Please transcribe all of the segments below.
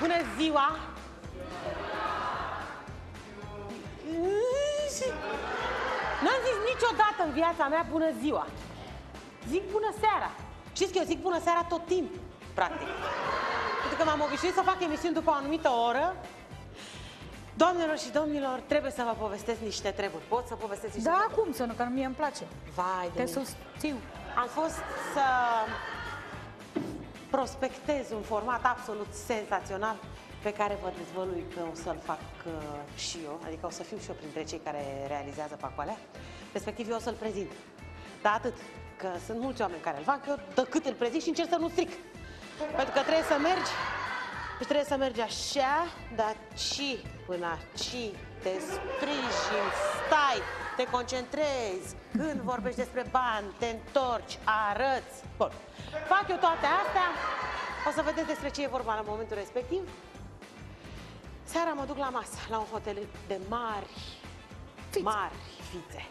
Bună ziua! N-am zis niciodată în viața mea bună ziua. Zic bună seara. Știți că eu zic bună seara tot timpul, practic. Pentru că m-am obișnuit să fac emisiuni după o anumită oră. Doamnelor și domnilor, trebuie să vă povestesc niște treburi. Pot să povestesc niște treburi? Da, cum să nu, că mie îmi place. Vai de mine. Am fost să prospectez un format absolut senzațional pe care vă dezvălui că o să-l fac și eu, adică o să fiu și eu printre cei care realizează Pacoalea, respectiv eu o să-l prezint. Dar atât, că sunt mulți oameni care îl fac, eu decât îl prezint și încerc să nu stric. Pentru că trebuie să mergi, trebuie să mergi așa, dar ci până aici, te sprijini, stai, te concentrezi, când vorbești despre bani, te întorci, arăți. Bun, fac eu toate astea, o să vedeți despre ce e vorba la momentul respectiv. Seara mă duc la masă, la un hotel de mari fițe.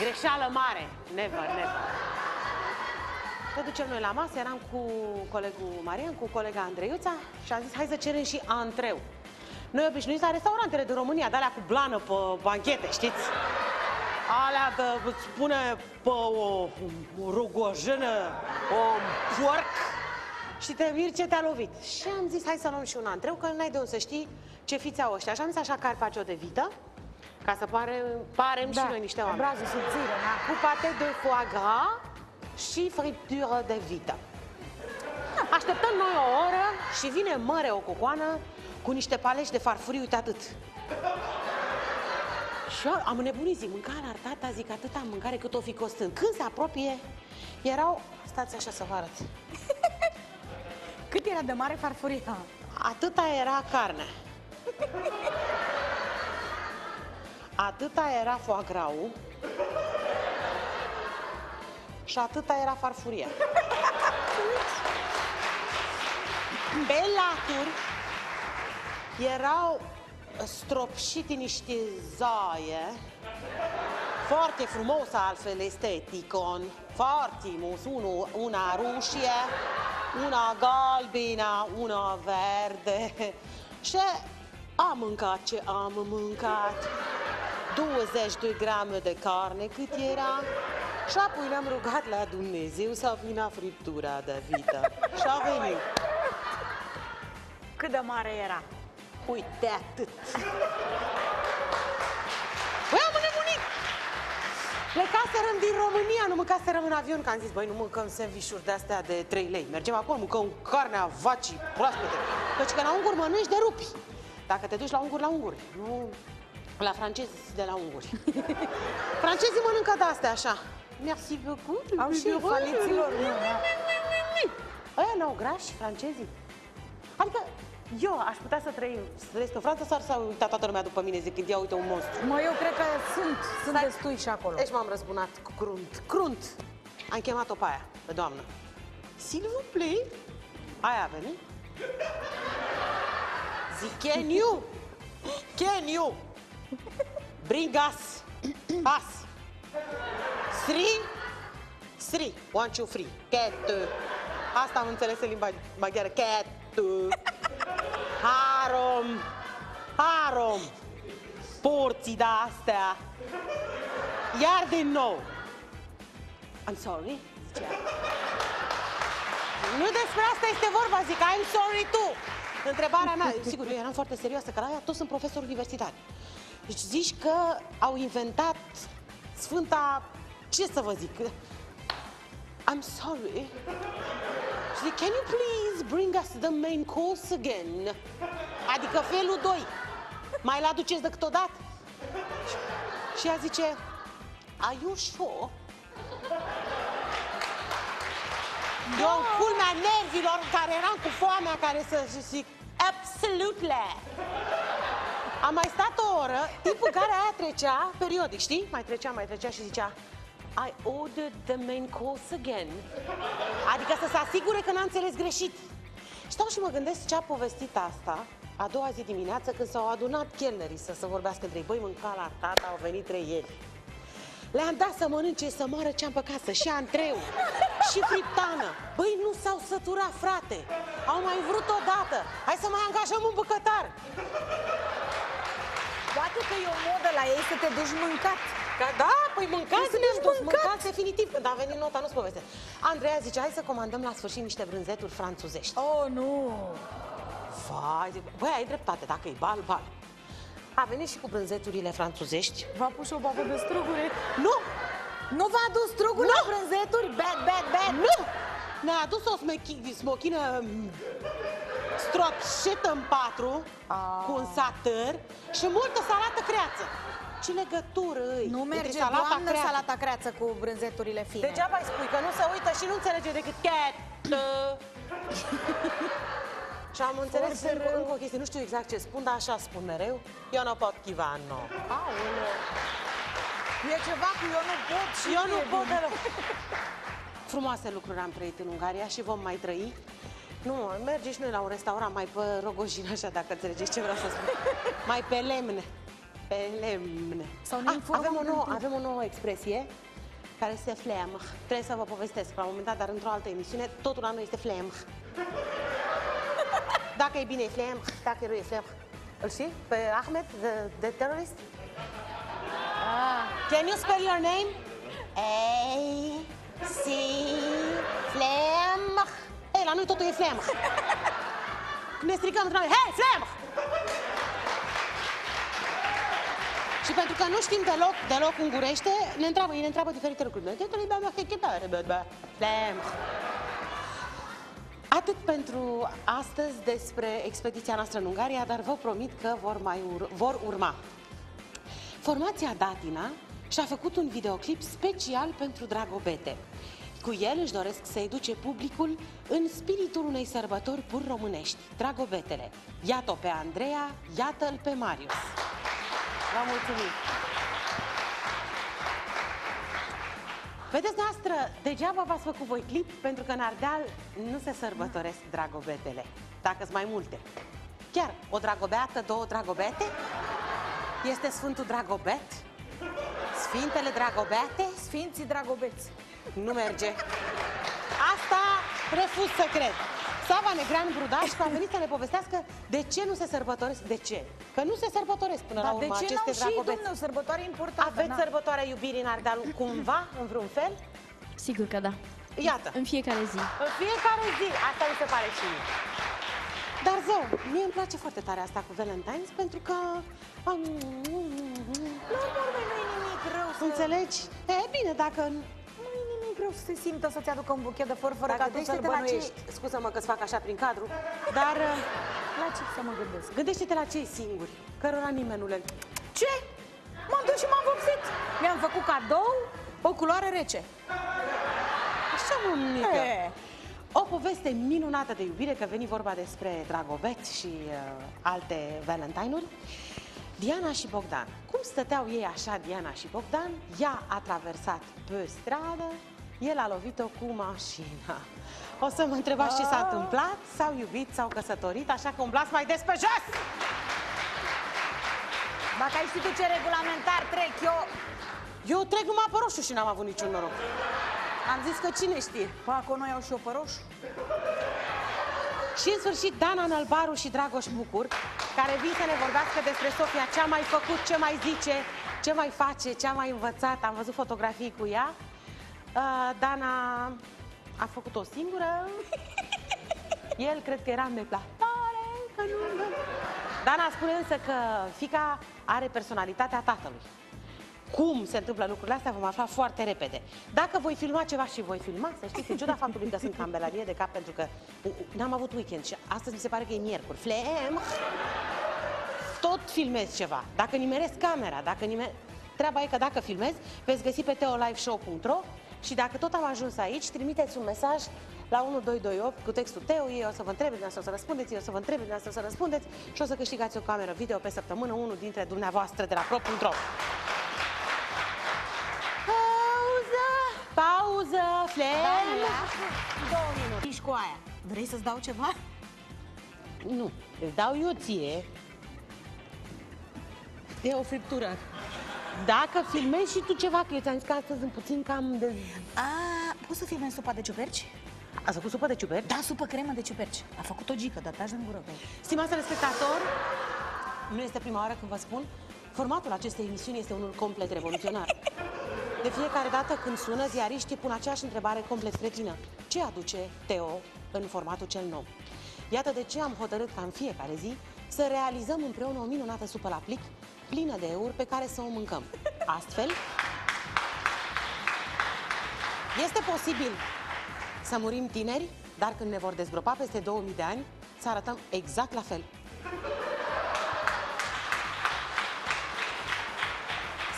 Greșeală mare, never. Te ducem noi la masă, eram cu colegul Marian, cu colega Andreiuța și am zis, hai să cerem și antreu. Noi obișnuiți la restaurantele din România, de alea cu blană pe banchete, știți? Alea de, îți pune pe o rugojână, un porc. Și te miri ce te-a lovit. Și am zis, hai să luăm și un antreu, că n-ai de unde să știi ce fiți au ăștia. Și am zis așa, carpaccio de vită, ca să parem și noi niște oameni. Brazul subțire, da. Cu pate de foie gras și friptură de vită. Așteptăm noi o oră și vine măre o cocoană cu niște palești de farfurii, uite atât. Și am înnebunit, zic, mâncarea artata, zic, atâta mâncare cât o fi costând. Când se apropie, erau... Stați așa să vă arăt. Cât era de mare farfuria? Atâta era carne. Atâta era foie gras. Și atâta era farfuria. Pe laturi erau stropșite niște zaie. Foarte frumos, altfel esteticon. Foarte frumos, una rușie, una galbina, una verde. Și am mâncat ce am mâncat. 22 grame de carne cât era. Și apoi ne-am rugat la Dumnezeu să vină friptura de vită. Și a venit. Cât de mare era? Uite atât. Băi, am înnebunit! Plecaserăm din România, nu mâncaserăm în avion, că am zis, băi, nu mâncăm sandvișuri de-astea de 3 lei. Mergem acolo, mâncăm carnea vacii proaspete. Deci că la unguri mănânci de rupi. Dacă te duci la unguri, la unguri. Nu la francezi de la unguri. Francezii mănâncă de-astea așa. Merci beaucoup. Au și faliților. Aia n-au grași, francezii. Adică eu aș putea să trăiesc în Franța sau s-a uitat toată lumea după mine zicând, ia uite un monstru. Mă, eu cred că sunt destui și acolo. Deci m-am răzbunat cu crunt. Am chemat-o pe aia, pe doamnă. S'il vous plaît. Aia a venit. Zic, can you bring us three, 1, 2, 3, cat. Asta am înțeles în limba maghiară, cat. Harom, porții de-astea. Iar din nou. I'm sorry, zicea. Nu despre asta este vorba, zic, I'm sorry too. Întrebarea mea, sigur, eu eram foarte serioasă, că la aia toți sunt profesori universitari. Deci zici că au inventat sfânta, ce să vă zic? I'm sorry. Și zic, can you please bring us the main course again? Adică felul 2. Mai l-aduceți decât o dată? Și ea zice, are you sure? Eu în culmea nervilor care eram cu foamea care să zic, absolutely. Am mai stat o oră, tipul care aia trecea, periodic, știi? Mai trecea și zicea, I ordered the main course again. Adică să se asigure că n-a înțeles greșit. Stau și mă gândesc ce a povestit asta a doua zi dimineață când s-au adunat chelnerii să se vorbească între ei. Băi, mânca la tata, au venit trei ieri. Le-am dat să mănânce, să moară ce-am păcat, să-și ia antreu. și friptană. Băi, nu s-au săturat, frate. Au mai vrut odată. Hai să mai angajăm un bucătar. Poate că e o modă la ei să te duci mâncat. Ca, da, păi mâncați, ne-am dus, mâncați definitiv. Când a venit nota, nu-ți poveste. Andreea zice, hai să comandăm la sfârșit niște brânzeturi franțuzești. Oh, nu! Vai, băi, ai dreptate, dacă e bal, bal. A venit și cu brânzeturile franțuzești. V-a pus o babă de strugure. Nu! Nu v-a adus struguri la brânzeturi? Bad, bad, bad! Nu! Ne-a adus o smochină stropșită în patru, cu un satâr și multă salată creață. Ce legătură îi? Nu merge, doamnă, salata creață cu brânzeturile fine. Degeaba îi spui că nu se uită și nu înțelege decât chetă. Și am înțeles încă o chestie, nu știu exact ce spun, dar așa spun mereu. Eu nu pot chivano. Aoleu! E ceva cu eu nu pot și eu nu pot deloc. Frumoase lucruri am trăit în Ungaria și vom mai trăi. Nu, merge și noi la un restaurant mai pe rogojină, așa, dacă înțelegeți ce vreau să spun. Mai pe lemne. Pe lemne. Sau ne avem o nouă expresie care se fleam. Trebuie să vă povestesc la un moment dat, dar într-o altă emisiune, totul la noi este fleam. Dacă e bine, e fleam. Dacă e rău, e fleam. Îl știi? Pe Ahmed, de terorist? Can you spell your name? A-C-Flam. Ei, la noi totul e flam. Ne stricăm între noi, hei, flam! Și pentru că nu știm deloc, ungurește, ei ne întreabă diferite lucruri. Flam. Atât pentru astăzi despre expediția noastră în Ungaria, dar vă promit că vor urma. Formația Datina și-a făcut un videoclip special pentru Dragobete. Cu el își doresc să educe publicul în spiritul unei sărbători pur românești, Dragobetele. Iată-o pe Andreea, iată-l pe Marius. Vă mulțumim! Vedeți, noastră, degeaba v-ați făcut voi clip, pentru că în Ardeal nu se sărbătoresc Dragobetele, dacă-s mai multe. Chiar o dragobeată, două dragobete? Este Sfântul Dragobet, Sfintele Dragobete, Sfinții Dragobeți. Nu merge. Asta refuz să cred. Sava Negreanu Brudașu a venit să ne povestească de ce nu se sărbătoresc. De ce? Că nu se sărbătoresc până la urmă aceste Dragobeți. Dar de ce n-au și, domnule, o sărbătoare importantă? Aveți sărbătoarea iubirii în Ardeal cumva, în vreun fel? Sigur că da. Iată. În fiecare zi. În fiecare zi. Asta mi se pare și mie. Dar zău, mie îmi place foarte tare asta cu Valentine's, pentru că... Nu e nimic rău să... Înțelegi? E bine, dacă... Nu e nimic rău să se simtă să-ți aducă un buchet de flori fără ca tu să-l bănuiești. Scuză-mă că-ți fac așa prin cadru, dar... La ce să mă gândesc? Gândește-te la cei singuri, cărora nimeni nu le... Ce? M-am dus și m-am vopsit! Mi-am făcut cadou o culoare rece. Așa, mămică! O poveste minunată de iubire, că veni vorba despre Dragobet și alte Valentine-uri. Diana și Bogdan. Cum stăteau ei așa, Diana și Bogdan? Ea a traversat pe stradă, el a lovit-o cu mașina. O să mă întrebați ce s-a întâmplat, s-au iubit, s-au căsătorit, așa că umblați mai des pe jos! Dacă ai ști tu ce regulamentar trec, eu trec numai pe roșu și n-am avut niciun noroc. Am zis că cine știe? Păi, acolo iau și eu pe roșu. Și în sfârșit, Dana Nălbaru și Dragoș Bucur, care vin să ne vorbească despre Sofia, ce a mai făcut, ce mai zice, ce mai face, ce a mai învățat. Am văzut fotografii cu ea. Dana a făcut-o singură. El cred că era în neplatare, că nu... Dana spune însă că fiica are personalitatea tatălui. Cum se întâmplă lucrurile astea vom afla foarte repede. Dacă voi filma ceva și voi filma, să știți, în ciuda faptului că sunt cambelanie de cap, pentru că n-am avut weekend și astăzi mi se pare că e miercuri. Flem! Tot filmez ceva. Dacă nimeresc camera, treaba e că dacă filmez, veți găsi pe teoliveshow.ro și dacă tot am ajuns aici, trimiteți un mesaj la 1228 cu textul Teo, ei o să vă întrebe, dumneavoastră o să răspundeți, eu o să vă întrebe, dumneavoastră o să răspundeți și o să câștigați o cameră video pe săptămână, unul dintre dumneavoastră de la pro.ro. Pauză, flem! 2 minute. Ești cu aia. Vrei să-ți dau ceva? Nu. Îți dau eu ție. E o friptură. Dacă filmezi și tu ceva, că eu ți-am zis că astăzi sunt puțin cam de... pus să fie în supa de ciuperci? Ați făcut supă de ciuperci? Da, supă cremă de ciuperci. A făcut o gică, dar tași în gură pe ei. Stimați spectatori, nu este prima oară când vă spun, formatul acestei emisiuni este unul complet revoluționar. De fiecare dată când sună, ziariștii pun aceeași întrebare complet cretină. Ce aduce Teo în formatul cel nou? Iată de ce am hotărât ca în fiecare zi să realizăm împreună o minunată supă la plic, plină de euri pe care să o mâncăm. Astfel, este posibil să murim tineri, dar când ne vor dezgropa peste 2000 de ani, să arătăm exact la fel.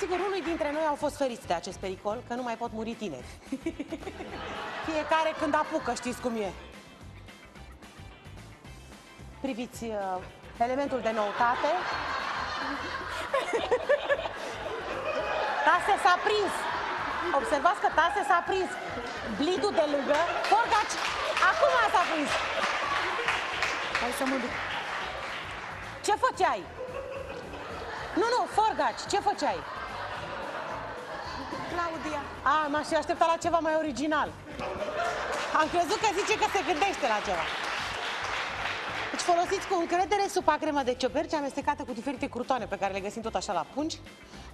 Sigur, unii dintre noi au fost feriți de acest pericol, că nu mai pot muri tineri. Fiecare când apucă, știți cum e. Priviți elementul de noutate. Tase s-a prins. Observați că Tase s-a prins. Blidul de lângă Forgaci. Acum s-a prins. Hai să mă duc. Ce făceai? Nu, nu, Forgaci, ce făceai? Claudia. A, m-aș fi așteptat la ceva mai original. Am crezut că zice că se gândește la ceva. Deci folosiți cu încredere supa cremă de cioperci amestecată cu diferite crutoane pe care le găsim tot așa la pungi.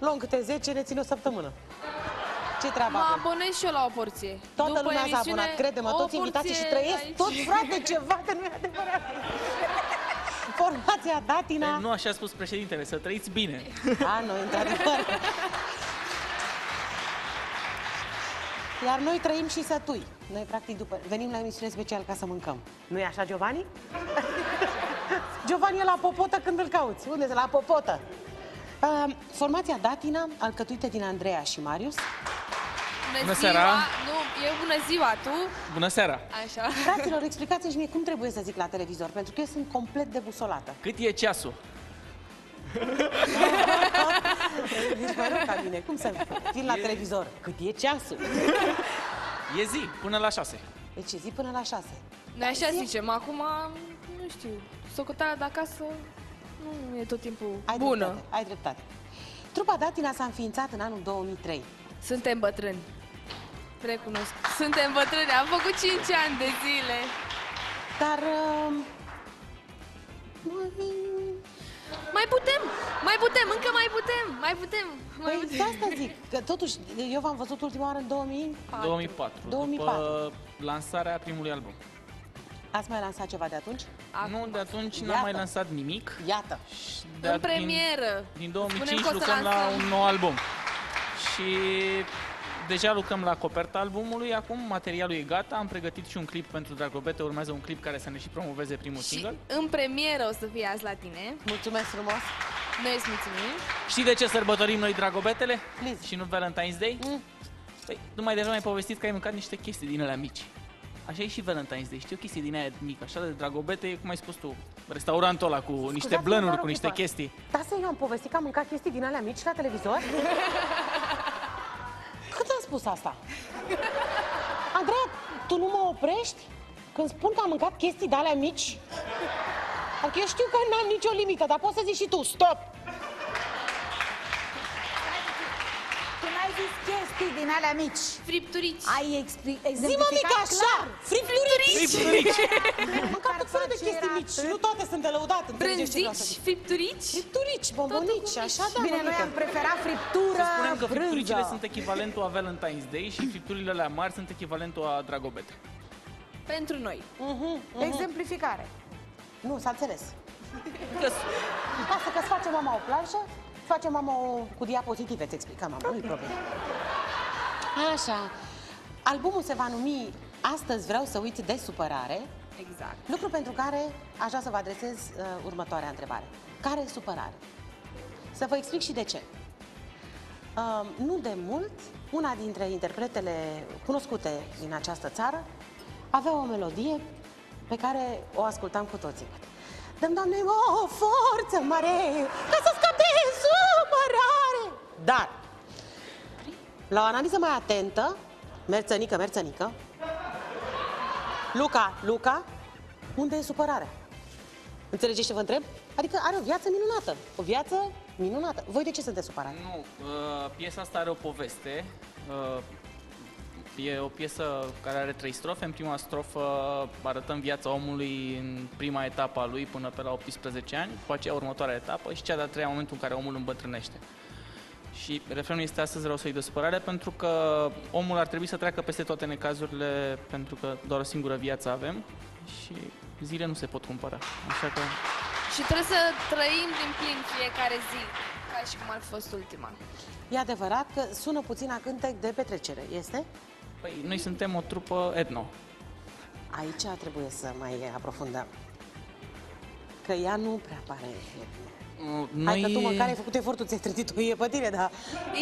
Luăm câte 10, ne țin o săptămână. Ce treabă avem? Mă abonez și eu la o porție. Toată după lumea s-a abonat, crede-mă, toți invitații și trăiesc aici. Tot, frate, ceva de nu-i adevărat. Formația Datina... Păi nu așa a spus președintele, să trăiți bine. A, nu, într-adevăr. Iar noi trăim și sătui. Noi, practic, după... venim la emisiune special ca să mâncăm. Nu-i așa, Giovanni? Giovanni e la popotă când îl cauți. Unde-s? La popotă. Formația Datina, alcătuită din Andreea și Marius. Bună seara! Nu, e bună ziua, tu! Bună seara! Așa. Fraților, explicați-mi și mie cum trebuie să zic la televizor, pentru că eu sunt complet debusolată. Cât e ceasul? Deci mă rog ca mine, cum să vin la televizor? Cât e ceasul? E zi, până la 6. Deci e zi până la 6. Noi așa zicem, acum, nu știu, socoteala de acasă nu e tot timpul bună. Ai dreptate. Trupa Datina s-a înființat în anul 2003. Suntem bătrâni. Recunosc. Suntem bătrâni. Am făcut 5 ani de zile. Dar... mai putem! Mai putem! Încă mai putem! Mai putem! Mai putem. Păi, asta zic. Că totuși, eu v-am văzut ultima oară în 2004. 2004. După lansarea primului album. Ați mai lansat ceva de atunci? Nu, de atunci n-am mai lansat nimic. Iată. În premieră. Din 2005 lucrăm la un nou album. Și deja lucrăm la coperta albumului, acum materialul e gata, am pregătit și un clip pentru Dragobete, urmează un clip care să ne și promoveze primul single. Și în premieră o să fie azi la tine. Mulțumesc frumos! Noi îți mulțumim! Știi de ce sărbătorim noi Dragobetele? Please. Și nu Valentine's Day? Păi, nu mai devreme ai povestit că ai mâncat niște chestii din alea mici. Așa e și Valentine's Day, știu chestii din aia mică, așa de Dragobete, cum ai spus tu, restaurantul ăla cu niște blănuri, cu niște chestii. Da, să eu am povestit că am mâncat chestii din alea mici la televizor? Cât am spus asta? Andreea, tu nu mă oprești când spun că am mâncat chestii de alea mici? Adică eu știu că nu am nicio limită, dar poți să zici și tu, stop! Ai zis chestii din alea mici. Fripturici. Ai exemplificat clar. Așa! Fripturici! Măcar tot felul de chestii mici. Nu toate sunt de lăudat. Brânzici, fripturici. Fripturici, bombonici, așa da. Bine, noi am preferat friptură, brânză. Să spunem că fripturicile sunt echivalentul a Valentine's Day și fripturile alea mari sunt echivalentul a Dragobete. Pentru noi. Exemplificare. Nu, s-a înțeles. Lasă că-ți face mama o planșă. Facem, mama, cu diapozitive, îți explicăm, mama, nu-i problemă. Așa. Albumul se va numi Astăzi vreau să uit de supărare. Exact. Lucru pentru care aș vrea să vă adresez următoarea întrebare. Care e supărare? Să vă explic și de ce. Nu de mult, una dintre interpretele cunoscute din această țară avea o melodie pe care o ascultam cu toții. Dăm, Doamne, o forță mare ca să scap de supărare! Dar, la o analiză mai atentă, merțănică, Luca, unde e supărarea? Înțelegeți ce vă întreb? Adică are o viață minunată, Voi de ce sunteți supărați? Nu, piesa asta are o poveste. E o piesă care are 3 strofe. În prima strofă arătăm viața omului în prima etapă a lui până pe la 18 ani, cu aceea următoarea etapă și cea de-a treia, momentul în care omul îmbătrânește. Și refrenul este astăzi rău să-i de supărare, pentru că omul ar trebui să treacă peste toate necazurile, pentru că doar o singură viață avem și zile nu se pot cumpăra. Așa că... Și trebuie să trăim din plin fiecare zi, ca și cum ar fi fost ultima. E adevărat că sună puțin a cântec de petrecere, este? Păi, noi suntem o trupă etno. Aici trebuie să mai aprofundăm. Că ea nu prea pare etno. Noi... Hai că tu măcar ai făcut efortul, ți-ai trădit o iepătire, dar...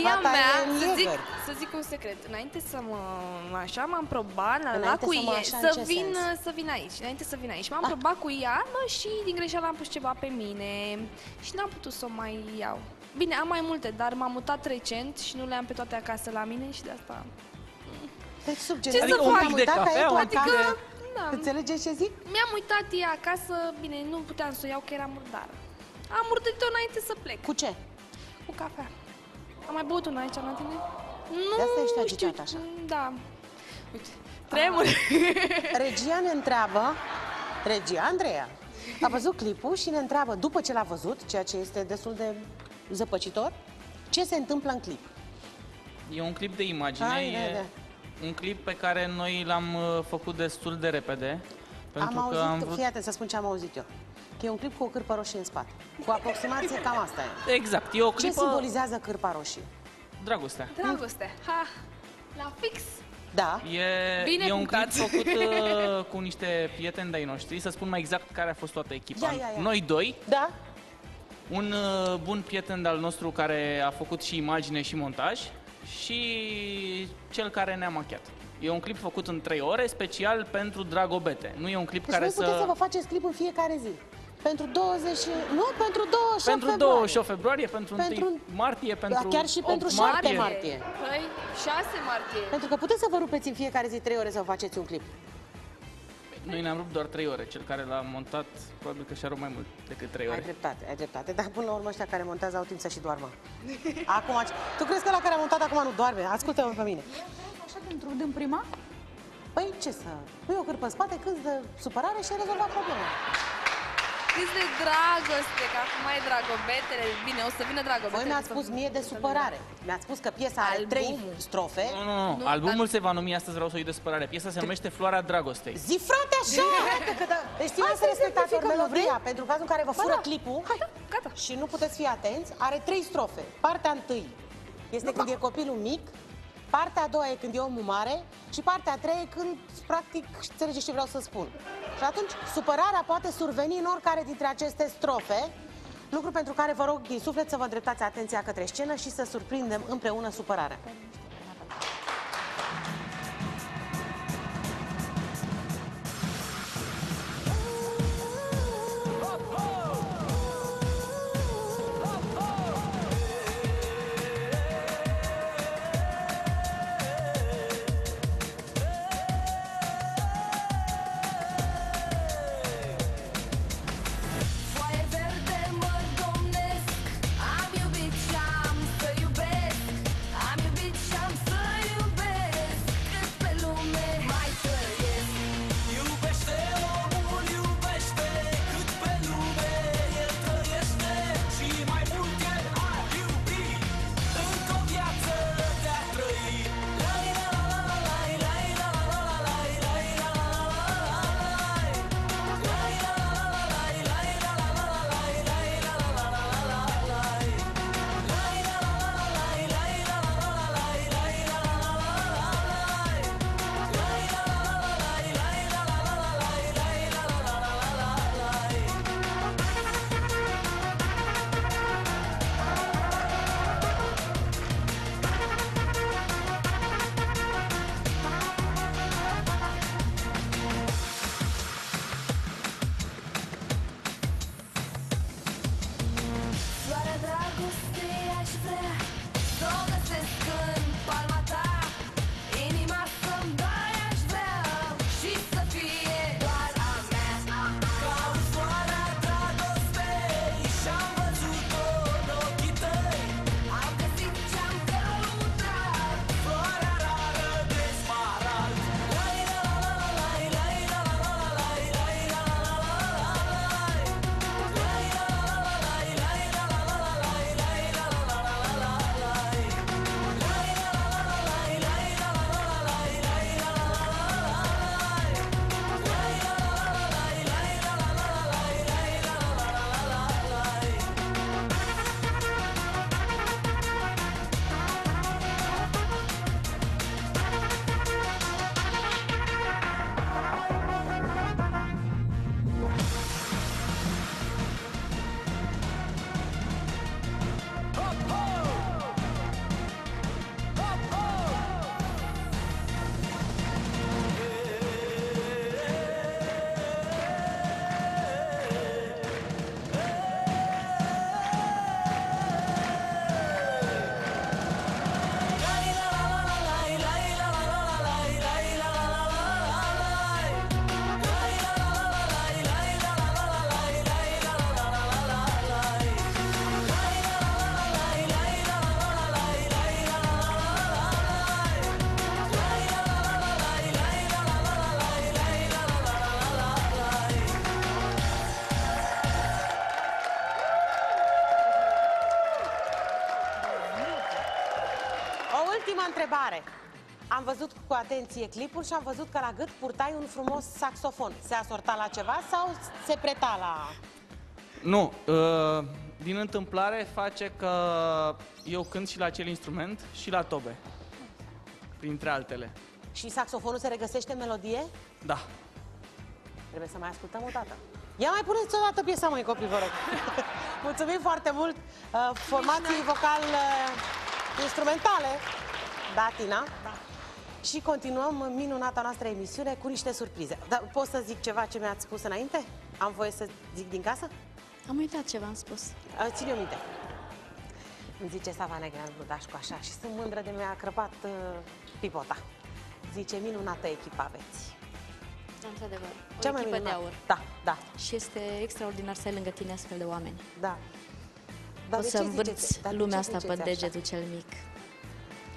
Ea mea, să zic un secret, înainte să mă... așa, m-am probat la înainte cu ea, înainte să vin aici. M-am probat cu ea, mă, și din greșeală am pus ceva pe mine și n-am putut să o mai iau. Bine, am mai multe, dar m-am mutat recent și nu le-am pe toate acasă la mine și de asta... Deci subgenerat, adică un pic de cafea, o care... Da. Înțelegeți ce zic? Mi-am uitat ea acasă, bine, nu puteam să o iau, că era murdară. Am urmărit-o înainte să plec. Cu ce? Cu cafea. Am mai băut una aici, la tine? Nu, de asta ești agitată așa. Da. Uite, tremur. Regia ne întreabă, regia Andreea, a văzut clipul și ne întreabă, după ce l-a văzut, ceea ce este destul de zăpăcitor, ce se întâmplă în clip? E un clip de imagine, un clip pe care noi l-am făcut destul de repede. Pentru am că auzit, fii atent, să spun ce am auzit eu. Că e un clip cu o cârpă roșie în spate. Cu aproximație cam asta e. Exact, e o clipă... Ce simbolizează cârpa roșie? Dragostea. Dragoste. Ha! La fix! Da. E un clip făcut cu niște prieteni de-ai noștri. Să spun mai exact care a fost toată echipa. Ia. Noi doi. Da. Un bun prieten de-al nostru care a făcut și imagine și montaj. Și cel care ne-a machiat. E un clip făcut în 3 ore, special pentru Dragobete. Nu e un clip deci care să... Deci puteți să vă faceți clip în fiecare zi. Pentru 28 februarie, pentru 1 martie, pentru chiar și pentru 7 martie. Păi, 6 martie. Pentru că puteți să vă rupeți în fiecare zi 3 ore să vă faceți un clip. Noi ne-am rupt doar 3 ore. Cel care l-a montat, probabil că și-a rupt mai mult decât 3 ore. Ai dreptate. Dar până la urmă ăștia care montează au timp să și doarmă. Acum, tu crezi că la care a montat acum nu doarme? Ascultă-mă pe mine. Într-un prima? Păi ce să... Pui o cârpă în spate, câți de supărare și ai rezolvat problema. Câți de dragoste, că acum e Dragobetele. Bine, o să vină Dragobetele. Voi mi-ați spus mie de supărare. Mi-ați spus că piesa are 3 strofe. Nu. Albumul se va numi Astăzi vreau să o iei de supărare. Piesa se numește Floarea Dragostei. Zi, frate, așa! Deci trebuie să respectați melodia, pentru cazul în care vă fură clipul și nu puteți fi atenți, are 3 strofe. Partea 1 este când e copilul mic. Partea 2 e când e omul mare și partea 3 e când, practic, înțelegeți ce vreau să spun. Și atunci, supărarea poate surveni în oricare dintre aceste strofe, lucru pentru care vă rog din suflet să vă îndreptați atenția către scenă și să surprindem împreună supărarea. Prima întrebare. Am văzut cu atenție clipul și am văzut că la gât purtai un frumos saxofon. Se asorta la ceva sau se preta la... Nu. Din întâmplare face că eu cânt și la acel instrument și la tobe, printre altele. Și saxofonul se regăsește în melodie? Da. Trebuie să mai ascultăm o dată. Ia mai puneți o dată piesa, măi copii, vă rog. Mulțumim foarte mult formației vocal-instrumentale Datina. Da. Și continuăm minunata noastră emisiune cu niște surprize. Dar pot să zic ceva ce mi-ați spus înainte? Am voie să zic din casă? Am uitat ce v-am spus. Ține-o minte. Îmi zice Sava Negreanu Brudașu așa și sunt mândră de mi-a crăpat pipota. Zice, minunată echipa aveți. Într-adevăr, o cea mai echipă de aur. Da, da. Și este extraordinar să ai lângă tine astfel de oameni. Da. Dar o să învârți lumea asta pe degetul cel mic.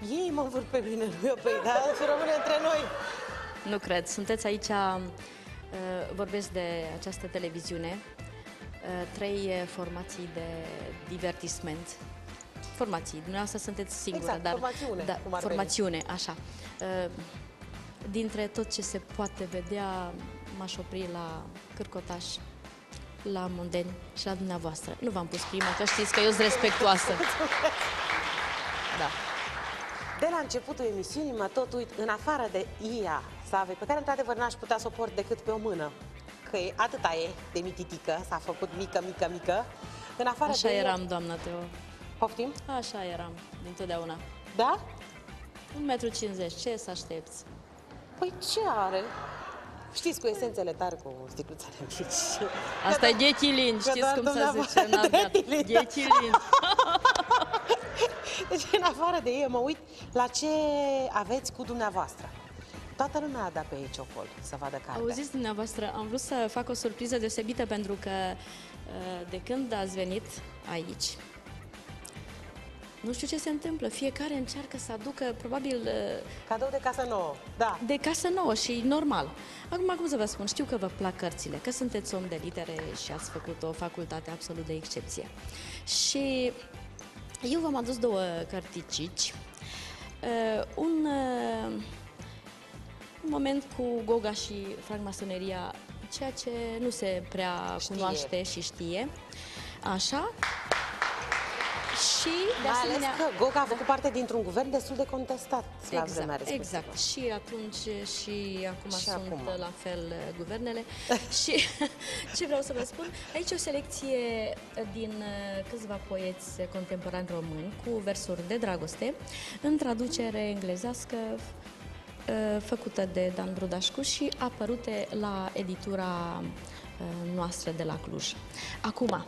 Ei mă învârt pe mine, nu eu pe ei, dar și rămâne între noi. Nu cred. Sunteți aici, vorbesc de această televiziune, trei formații de divertisment. Formații, dumneavoastră sunteți singură, exact, dar... formațiune. Da, formațiune, așa. Dintre tot ce se poate vedea, m-aș opri la Cârcotaș, la Mondeni și la dumneavoastră. Nu v-am pus prima, că știți că eu sunt respectuoasă. Da. De la începutul emisiunii mă tot uit, în afară de Ia Savei, pe care într-adevăr n-aș putea să o port decât pe o mână, că e, atâta e de mititică, s-a făcut mică, mică, mică. În afară așa de eram, ea... doamna Teo. Poftim? Așa eram, dintotdeauna. Da? 1,50 m, ce să aștepți? Păi ce are? Știți, cu esențele tari, cu sticluțele mici. Asta e ghechilin, știți cum se zice în Argat. Ghechilin. Deci, în afară de ei, mă uit la ce aveți cu dumneavoastră. Toată lumea a dat pe ei ciocol să vadă cartea. Auziți dumneavoastră, am vrut să fac o surpriză deosebită pentru că de când ați venit aici, nu știu ce se întâmplă, fiecare încearcă să aducă, probabil... cadou de casă nouă, da. De casă nouă și normal. Acum, cum să vă spun, știu că vă plac cărțile, că sunteți om de litere și ați făcut o facultate absolut de excepție. Și eu v-am adus două cărticici. Un moment cu Goga și francmasoneria, ceea ce nu se prea cunoaște și știe. Așa... Și, de asemenea, ales că Goga a făcut parte dintr-un guvern destul de contestat. Exact, exact. Și atunci și acum și sunt acum la fel guvernele. Și ce vreau să vă spun, aici o selecție din câțiva poeți contemporani români cu versuri de dragoste în traducere englezească făcută de Dan Brudașcu și apărute la editura noastră de la Cluj. Acum...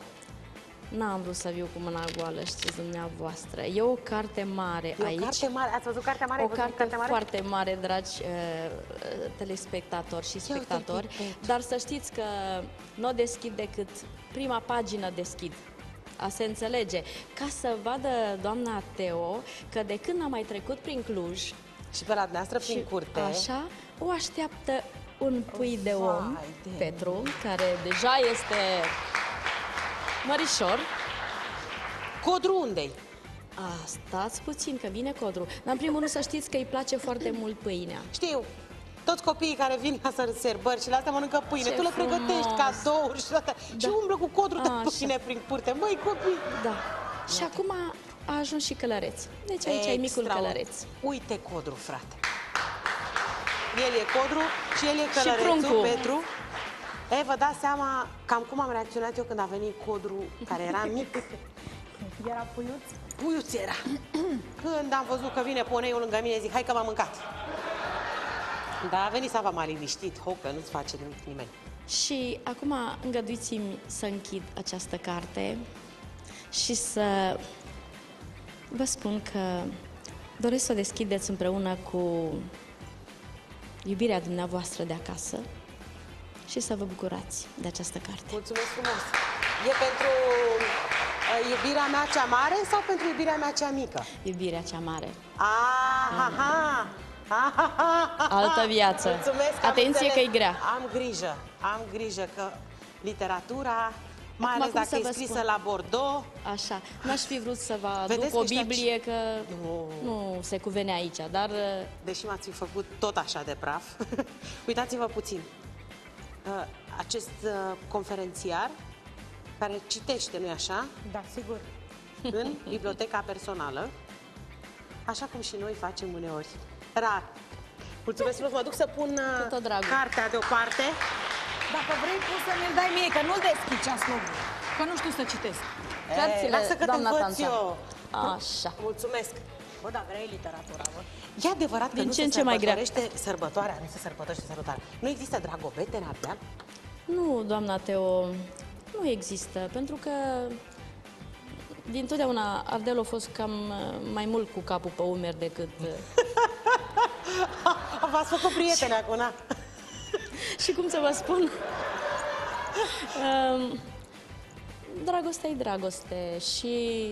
n-am vrut să viu cu mâna goală, știți dumneavoastră. E o carte mare aici. O carte mare, ați văzut cartea mare? O carte foarte mare, dragi telespectatori și spectatori. Dar să știți că nu o deschid decât prima pagină deschid. A se înțelege. Ca să vadă doamna Teo că de când am mai trecut prin Cluj și pe la dumneavoastră prin curte, așa, o așteaptă un pui de om, Petru, care deja este... mărișor. Codru unde-i? Stați puțin, că vine Codru. Dar, în primul rând, să știți că îi place foarte mult pâinea. Știu. Toți copiii care vin la sărbări și la asta mănâncă pâine. Ce tu le frumos. Pregătești cadouri și toate. Da. Și umblă cu Codru de pâine prin curte. Măi, copii! Da. Și acum a ajuns și călăreț. Deci aici e micul călăreț. Uite Codru, frate. El e Codru și el e călărețul Petru. Ei, vă dați seama cam cum am reacționat eu când a venit Codru, care era mic. Era puiuț? Puiuț era. Când am văzut că vine poneiul lângă mine, zic, hai că m-am mâncat. Dar a venit Sava, m-a liniștit, ho, că nu-ți face nimic nimeni. Și acum îngăduiți-mi să închid această carte și să vă spun că doresc să o deschideți împreună cu iubirea dumneavoastră de acasă și să vă bucurați de această carte. Mulțumesc frumos! E pentru iubirea mea cea mare sau pentru iubirea mea cea mică? Iubirea cea mare. Aha! Altă viață. Mulțumesc, atenție că e grea. Am grijă că literatura Mai ales dacă e scrisă la Bordeaux. Așa, n-aș fi vrut să vă aduc o Biblie, că nu se cuvene aici, dar... Deși m-ați fi făcut tot așa de praf. Uitați-vă puțin. Acest conferențiar care citește, nu-i așa? Da, sigur. În biblioteca personală, așa cum și noi facem uneori. Rar. Mulțumesc frumos, mă duc să pun cartea deoparte. Dacă vrei, poți să mi-l dai mie, că nu-l deschid ceaslogul, că nu știu să citesc. Ei, lasă că te învăț eu. Așa. Mulțumesc. Bă, dar grea e literatura, bă. E adevărat că nu se sărbătorește sărbătoarea, nu se sărbătorește sărbătoarea. Nu există dragobete în Ardeal? Nu, doamna Teo, nu există, pentru că dintotdeauna Ardealul a fost cam mai mult cu capul pe umeri decât... V-ați făcut prieteni acum, na? Și cum să vă spun? Dragostea e dragoste și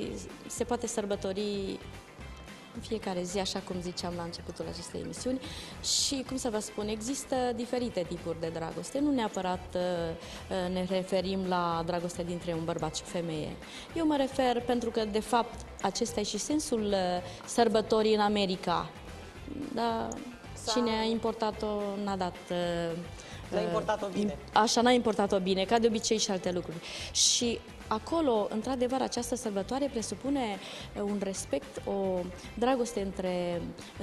se poate sărbători în fiecare zi, așa cum ziceam la începutul acestei emisiuni. Și cum să vă spun, există diferite tipuri de dragoste. Nu neapărat ne referim la dragostea dintre un bărbat și o femeie. Eu mă refer pentru că, de fapt, acesta e și sensul sărbătorii în America. Da. Cine a importat-o n-a dat... N-a importat-o bine. Așa, n-a importat-o bine, ca de obicei și alte lucruri. Și acolo, într-adevăr, această sărbătoare presupune un respect, o dragoste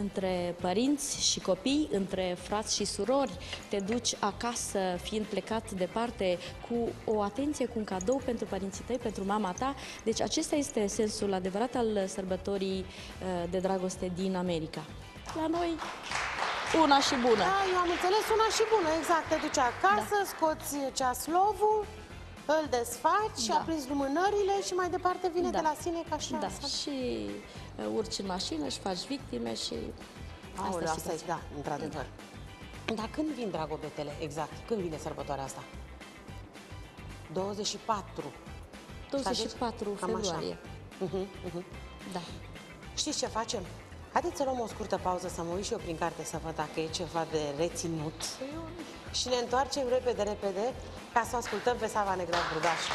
între părinți și copii, între frați și surori. Te duci acasă fiind plecat departe cu o atenție, cu un cadou pentru părinții tăi, pentru mama ta. Deci acesta este sensul adevărat al sărbătorii de dragoste din America. La noi... Una și bună. Da, eu am înțeles, una și bună, exact. Te duci acasă, da, scoți ceaslovul, îl desfaci, da, aprinzi lumânările și mai departe vine, da, de la sine ca așa. Da, asta. Și urci în mașină, își faci victime și... Aoleu, asta e, da, într-adevăr. Da. Dar când vin dragobetele, exact? Când vine sărbătoarea asta? 24 februarie. Da. Știți ce facem? Haideți să luăm o scurtă pauză, să mă uit și eu prin carte să văd dacă e ceva de reținut. Și ne întoarcem repede, ca să ascultăm pe Sava Negreanu Brudașu.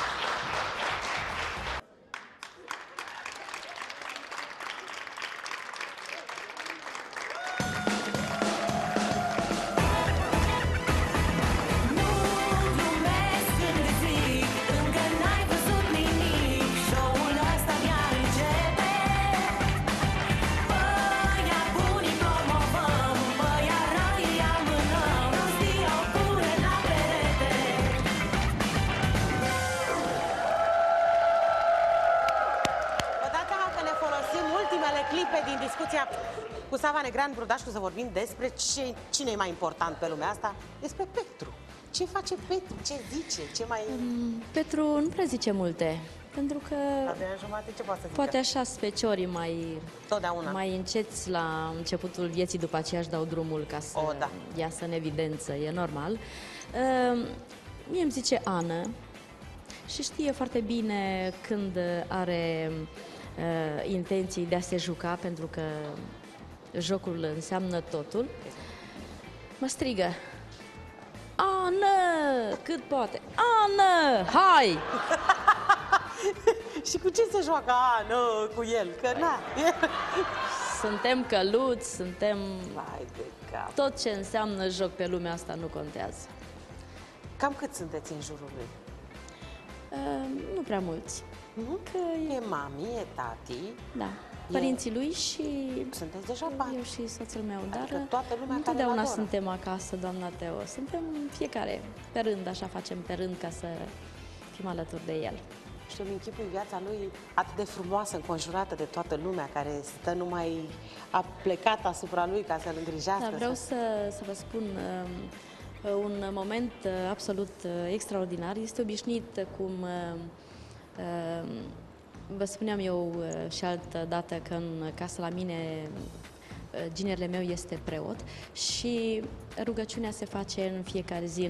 Negreanu Brudașu, să vorbim despre cine e mai important pe lumea asta, despre Petru. Ce face Petru? Ce zice? Ce mai... Petru nu prea zice multe, pentru că... Jumate, ce poate să zică? Poate așa speciorii mai înceți la începutul vieții, după aceea își dau drumul ca să iasă în evidență, e normal. Mie îmi zice Ana și știe foarte bine când are intenții de a se juca, pentru că jocul înseamnă totul. Mă strigă: Ană! Cât poate! Ană! Hai! Și cu ce se joacă Ană cu el? Că na! Suntem căluți, suntem... Vai de cap. Tot ce înseamnă joc pe lumea asta nu contează. Cam cât sunteți în jurul lui? Nu prea mulți. Că e mami, e tati. Da. Părinții lui și eu și soțul meu, adică dar întotdeauna suntem acasă, doamna Teo. Suntem fiecare pe rând, așa facem pe rând ca să fim alături de el. Și îmi închipui viața lui atât de frumoasă, înconjurată de toată lumea care stă numai aplecată asupra lui ca să-l îngrijească. Da, vreau să vă spun... un moment absolut extraordinar. Este obișnuit, cum... vă spuneam eu și altă dată, că în casă la mine ginerele meu este preot și rugăciunea se face în fiecare zi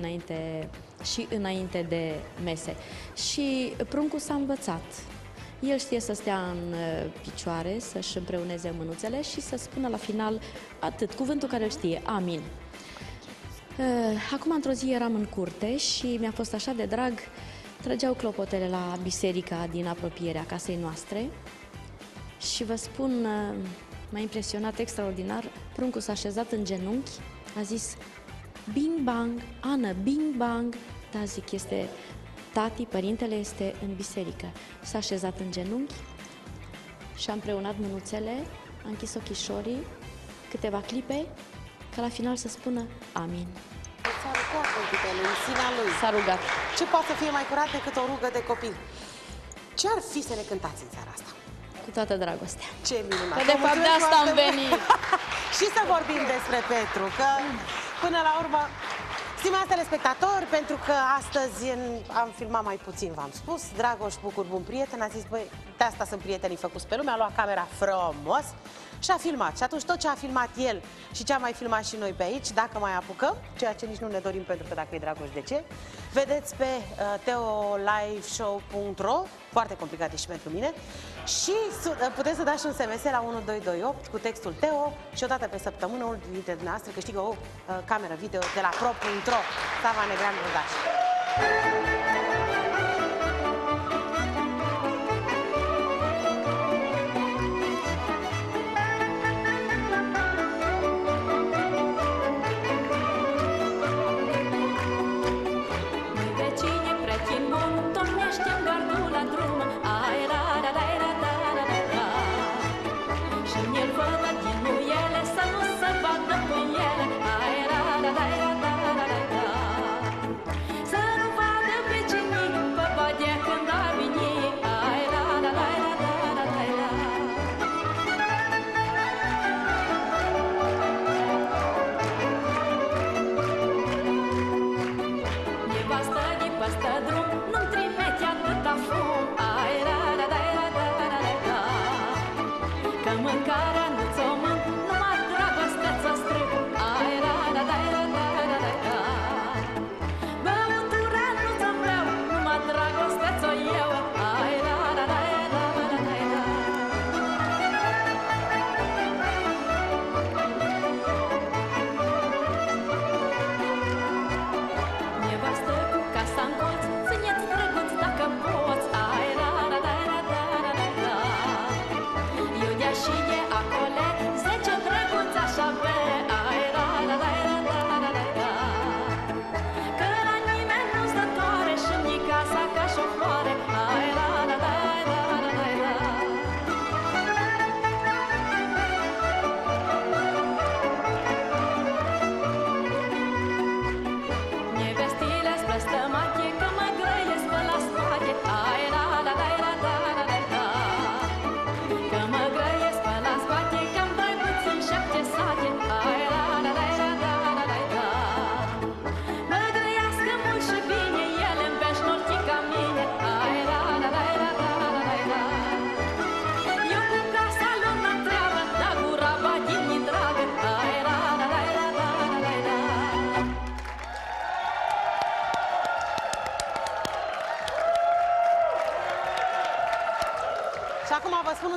înainte de mese. Și pruncul s-a învățat. El știe să stea în picioare, să-și împreuneze mânuțele și să spună la final atât, cuvântul care îl știe, amin. Acum, într-o zi, eram în curte și mi-a fost așa de drag Trăgeau clopotele la biserica din apropierea casei noastre și vă spun, m-a impresionat extraordinar, pruncul s-a așezat în genunchi, a zis bing bang, Ana, bing bang, da, zic, este tati, părintele este în biserică. S-a așezat în genunchi și a împreunat mânuțele, a închis ochișorii câteva clipe, ca la final să spună amin. S-a rugat copilul în sinea lui. S-a rugat. Ce poate să fie mai curat decât o rugă de copil? Ce ar fi să ne cântați în seara asta? Cu toată dragostea. Ce minunat! Că de fapt de asta am venit. Și să vorbim despre Petru, că până la urmă, stimați telespectatori, pentru că astăzi am filmat mai puțin, v-am spus, Dragoș Bucur, bun prieten, a zis, băi, de asta sunt prietenii făcuți pe lume, a luat camera frumos și a filmat. Și atunci tot ce a filmat el și ce am mai filmat și noi pe aici, dacă mai apucăm, ceea ce nici nu ne dorim, pentru că dacă e Dragoș, de ce? Vedeți pe teoliveshow.ro, foarte complicat și pentru mine, și puteți să dați un SMS la 1228 cu textul Teo și odată pe săptămână unul dintre dumneavoastră câștigă o cameră video de la pro.ro. Sava Negreanu Brudașu.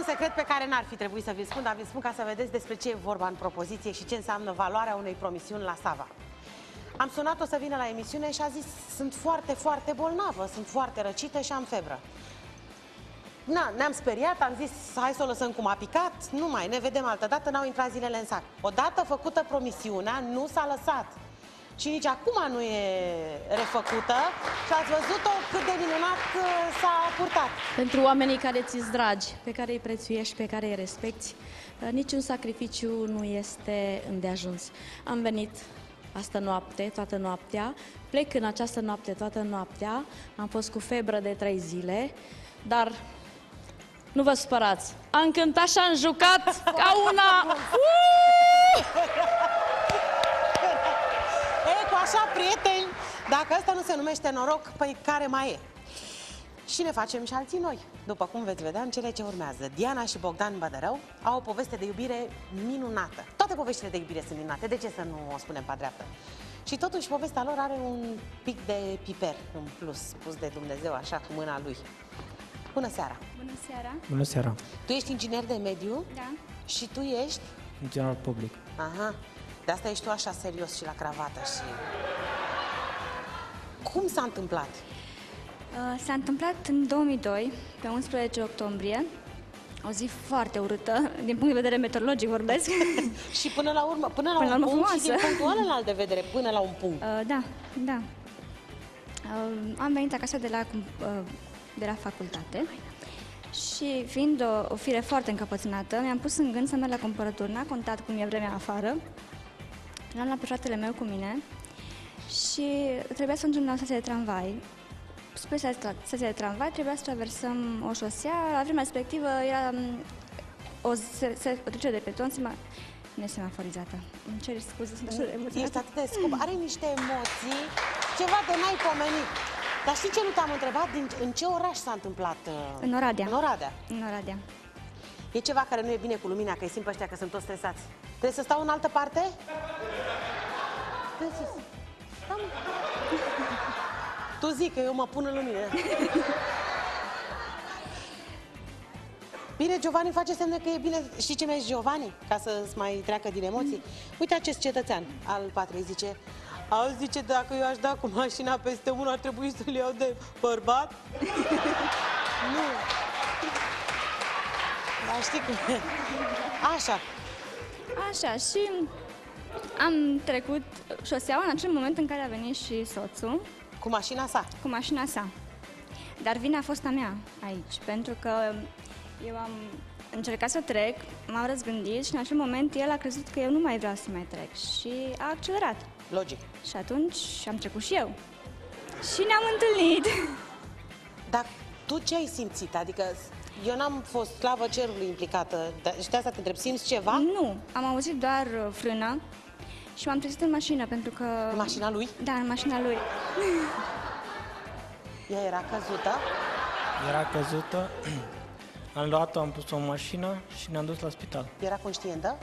Secret pe care n-ar fi trebuit să vi-l spun, dar vi-l spun ca să vedeți despre ce e vorba în propoziție și ce înseamnă valoarea unei promisiuni la Sava. Am sunat-o să vină la emisiune și a zis, sunt foarte, foarte bolnavă, sunt foarte răcită și am febră. Na, ne-am speriat, am zis, hai să o lăsăm cum a picat, nu mai, ne vedem altă dată, n-au intrat zilele în sac. Odată făcută promisiunea, nu s-a lăsat. Și nici acum nu e refăcută și ați văzut-o cât de minunat s-a purtat. Pentru oamenii care ți-s dragi, pe care îi prețuiești, pe care îi respecti, niciun sacrificiu nu este îndeajuns. Am venit asta noapte, toată noaptea, plec în această noapte, toată noaptea, am fost cu febră de 3 zile, dar nu vă supărați, am cântat și am jucat ca una... Așa, prieteni, dacă asta nu se numește noroc, păi care mai e? Și ne facem și alții noi. După cum veți vedea în cele ce urmează, Diana și Bogdan Bădărău au o poveste de iubire minunată. Toate poveștile de iubire sunt minunate, de ce să nu o spunem pe dreapta? Și totuși povestea lor are un pic de piper în plus, pus de Dumnezeu așa cu mâna lui. Bună seara! Bună seara! Bună seara! Tu ești inginer de mediu? Da. Și tu ești? Funcționar public. Aha. De asta ești tu așa serios și la cravată și... Cum s-a întâmplat? S-a întâmplat în 2002, pe 11 octombrie, o zi foarte urâtă, din punct de vedere meteorologic vorbesc. Și până la urmă frumoasă. Și din punctul ălălalt de vedere, până la un punct. Da, da. Am venit acasă de la facultate și fiind o fire foarte încăpățânată, mi-am pus în gând să merg la cumpărături. N-a contat cum e vremea afară. L-am luat pe fratele meu cu mine și trebuia să ajungem la o stație de tramvai. Spre stația de tramvai trebuia să traversăm o șosea. La vremea respectivă era o trecere de peton nesemaforizată. Îmi cer scuze, sunt așa de emoționată. Ești atât de scump, are niște emoții, ceva de n-ai pomenit. Dar știi ce nu te-am întrebat? În ce oraș s-a întâmplat? În Oradea. În Oradea. În Oradea. E ceva care nu e bine cu lumina, că e simplu ăștia, că sunt toți stresați. Trebuie să stau în altă parte? Trebuie să stau. Tu zic că eu mă pun în lumină. Bine, Giovanni face semne că e bine. Știi ce mi-ai Giovanni? Ca să-ți mai treacă din emoții. Uite acest cetățean al patrei zice... Auzi, zice, dacă eu aș da cu mașina peste unul, ar trebui să-l iau de bărbat? Nu. Dar știi cum e. Așa. Așa, și am trecut șoseaua în acel moment în care a venit și soțul. Cu mașina sa? Cu mașina sa. Dar vina a fost a mea aici, pentru că eu am încercat să trec, m-am răzgândit și în acel moment el a crezut că eu nu mai vreau să mai trec și a accelerat. Logic. Și atunci am trecut și eu. Și ne-am întâlnit. Dar tu ce ai simțit? Adică eu n-am fost, slavă cerului, implicată. Și de asta te întreb, simți ceva? Nu, am auzit doar frâna. Și m-am trezit în mașină, pentru că... În mașina lui? Da, în mașina lui. Ea era căzută? Era căzută. Am luat-o, am pus-o în mașină și ne-am dus la spital. Era conștientă?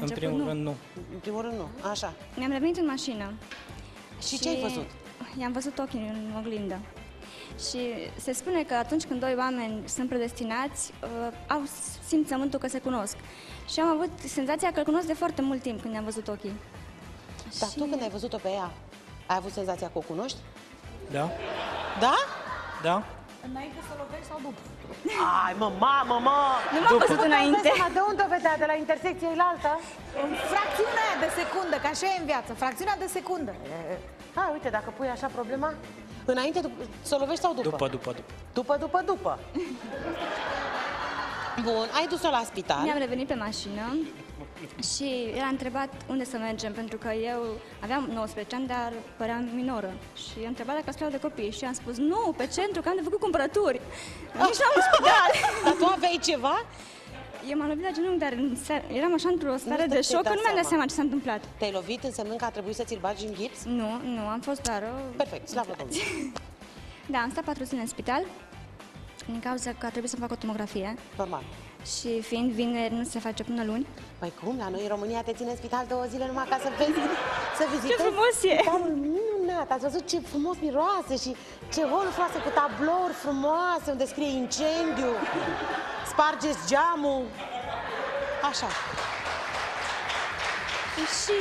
În primul rând, nu. În primul rând, nu. Așa. Ne-am revenit în mașină. Și ce ai văzut? I-am văzut ochii în oglindă. Și se spune că atunci când doi oameni sunt predestinați, au simțământul că se cunosc. Și am avut senzația că îl cunosc de foarte mult timp când i-am văzut ochii. Dar și... tu când ai văzut-o pe ea, ai avut senzația că o cunoști? Da. Da? Da. Înainte să lovești sau după? Ai, mă, mamă, mă! Nu m-am văzut înainte. De unde o vedea? De la intersecție la alta? În fracțiunea de secundă, ca așa e în viață. Fracțiunea de secundă. Ah, uite, dacă pui așa problema... Înainte să lovești sau după? După. Bun, ai dus-o la spital. Mi-am revenit pe mașină și el a întrebat unde să mergem, pentru că eu aveam 19 ani, dar păream minoră. Și i-a întrebat dacă stau de copii și am spus nu, pe centru, că am de făcut cumpărături. Nici n-am în spital. Dar tu aveai ceva? Eu m-am lovit la genunchi, dar eram așa într-o stare de șoc că nu mi-am dat seama ce s-a întâmplat. Te-ai lovit însemnând că a trebuit să ți-l bagi în gips? Nu, nu, am fost doar... Perfect, slavă Domnului. Da, am stat 4 zile în spital, din cauza că a trebuit să-mi fac o tomografie. Normal. Și fiind vineri, nu se face până luni. Păi cum, la noi în România te ține în spital 2 zile numai ca să vezi, să vizitezi. Ce frumos e! Spitalul minunat, ați văzut ce frumos miroase și ce holuri frumoase cu tablouri frumoase unde scrie incendiu. Spargeți geamul. Așa. Și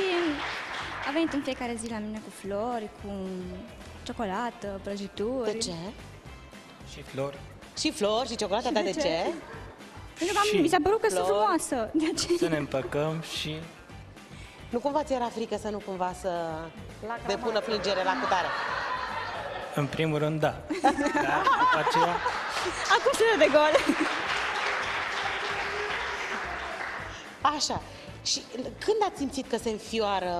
a venit în fiecare zi la mine cu flori, cu ciocolată, prăjituri. De ce? Și flori. Și flori și ciocolată, dar de ce? Pentru că mi s-a părut că sunt frumoasă. Să ne împăcăm și... Nu cumva ți era frică să nu cumva să depună plângere la cutare? În primul rând, da. Acum sună de gol. Așa. Și când ați simțit că se înfioară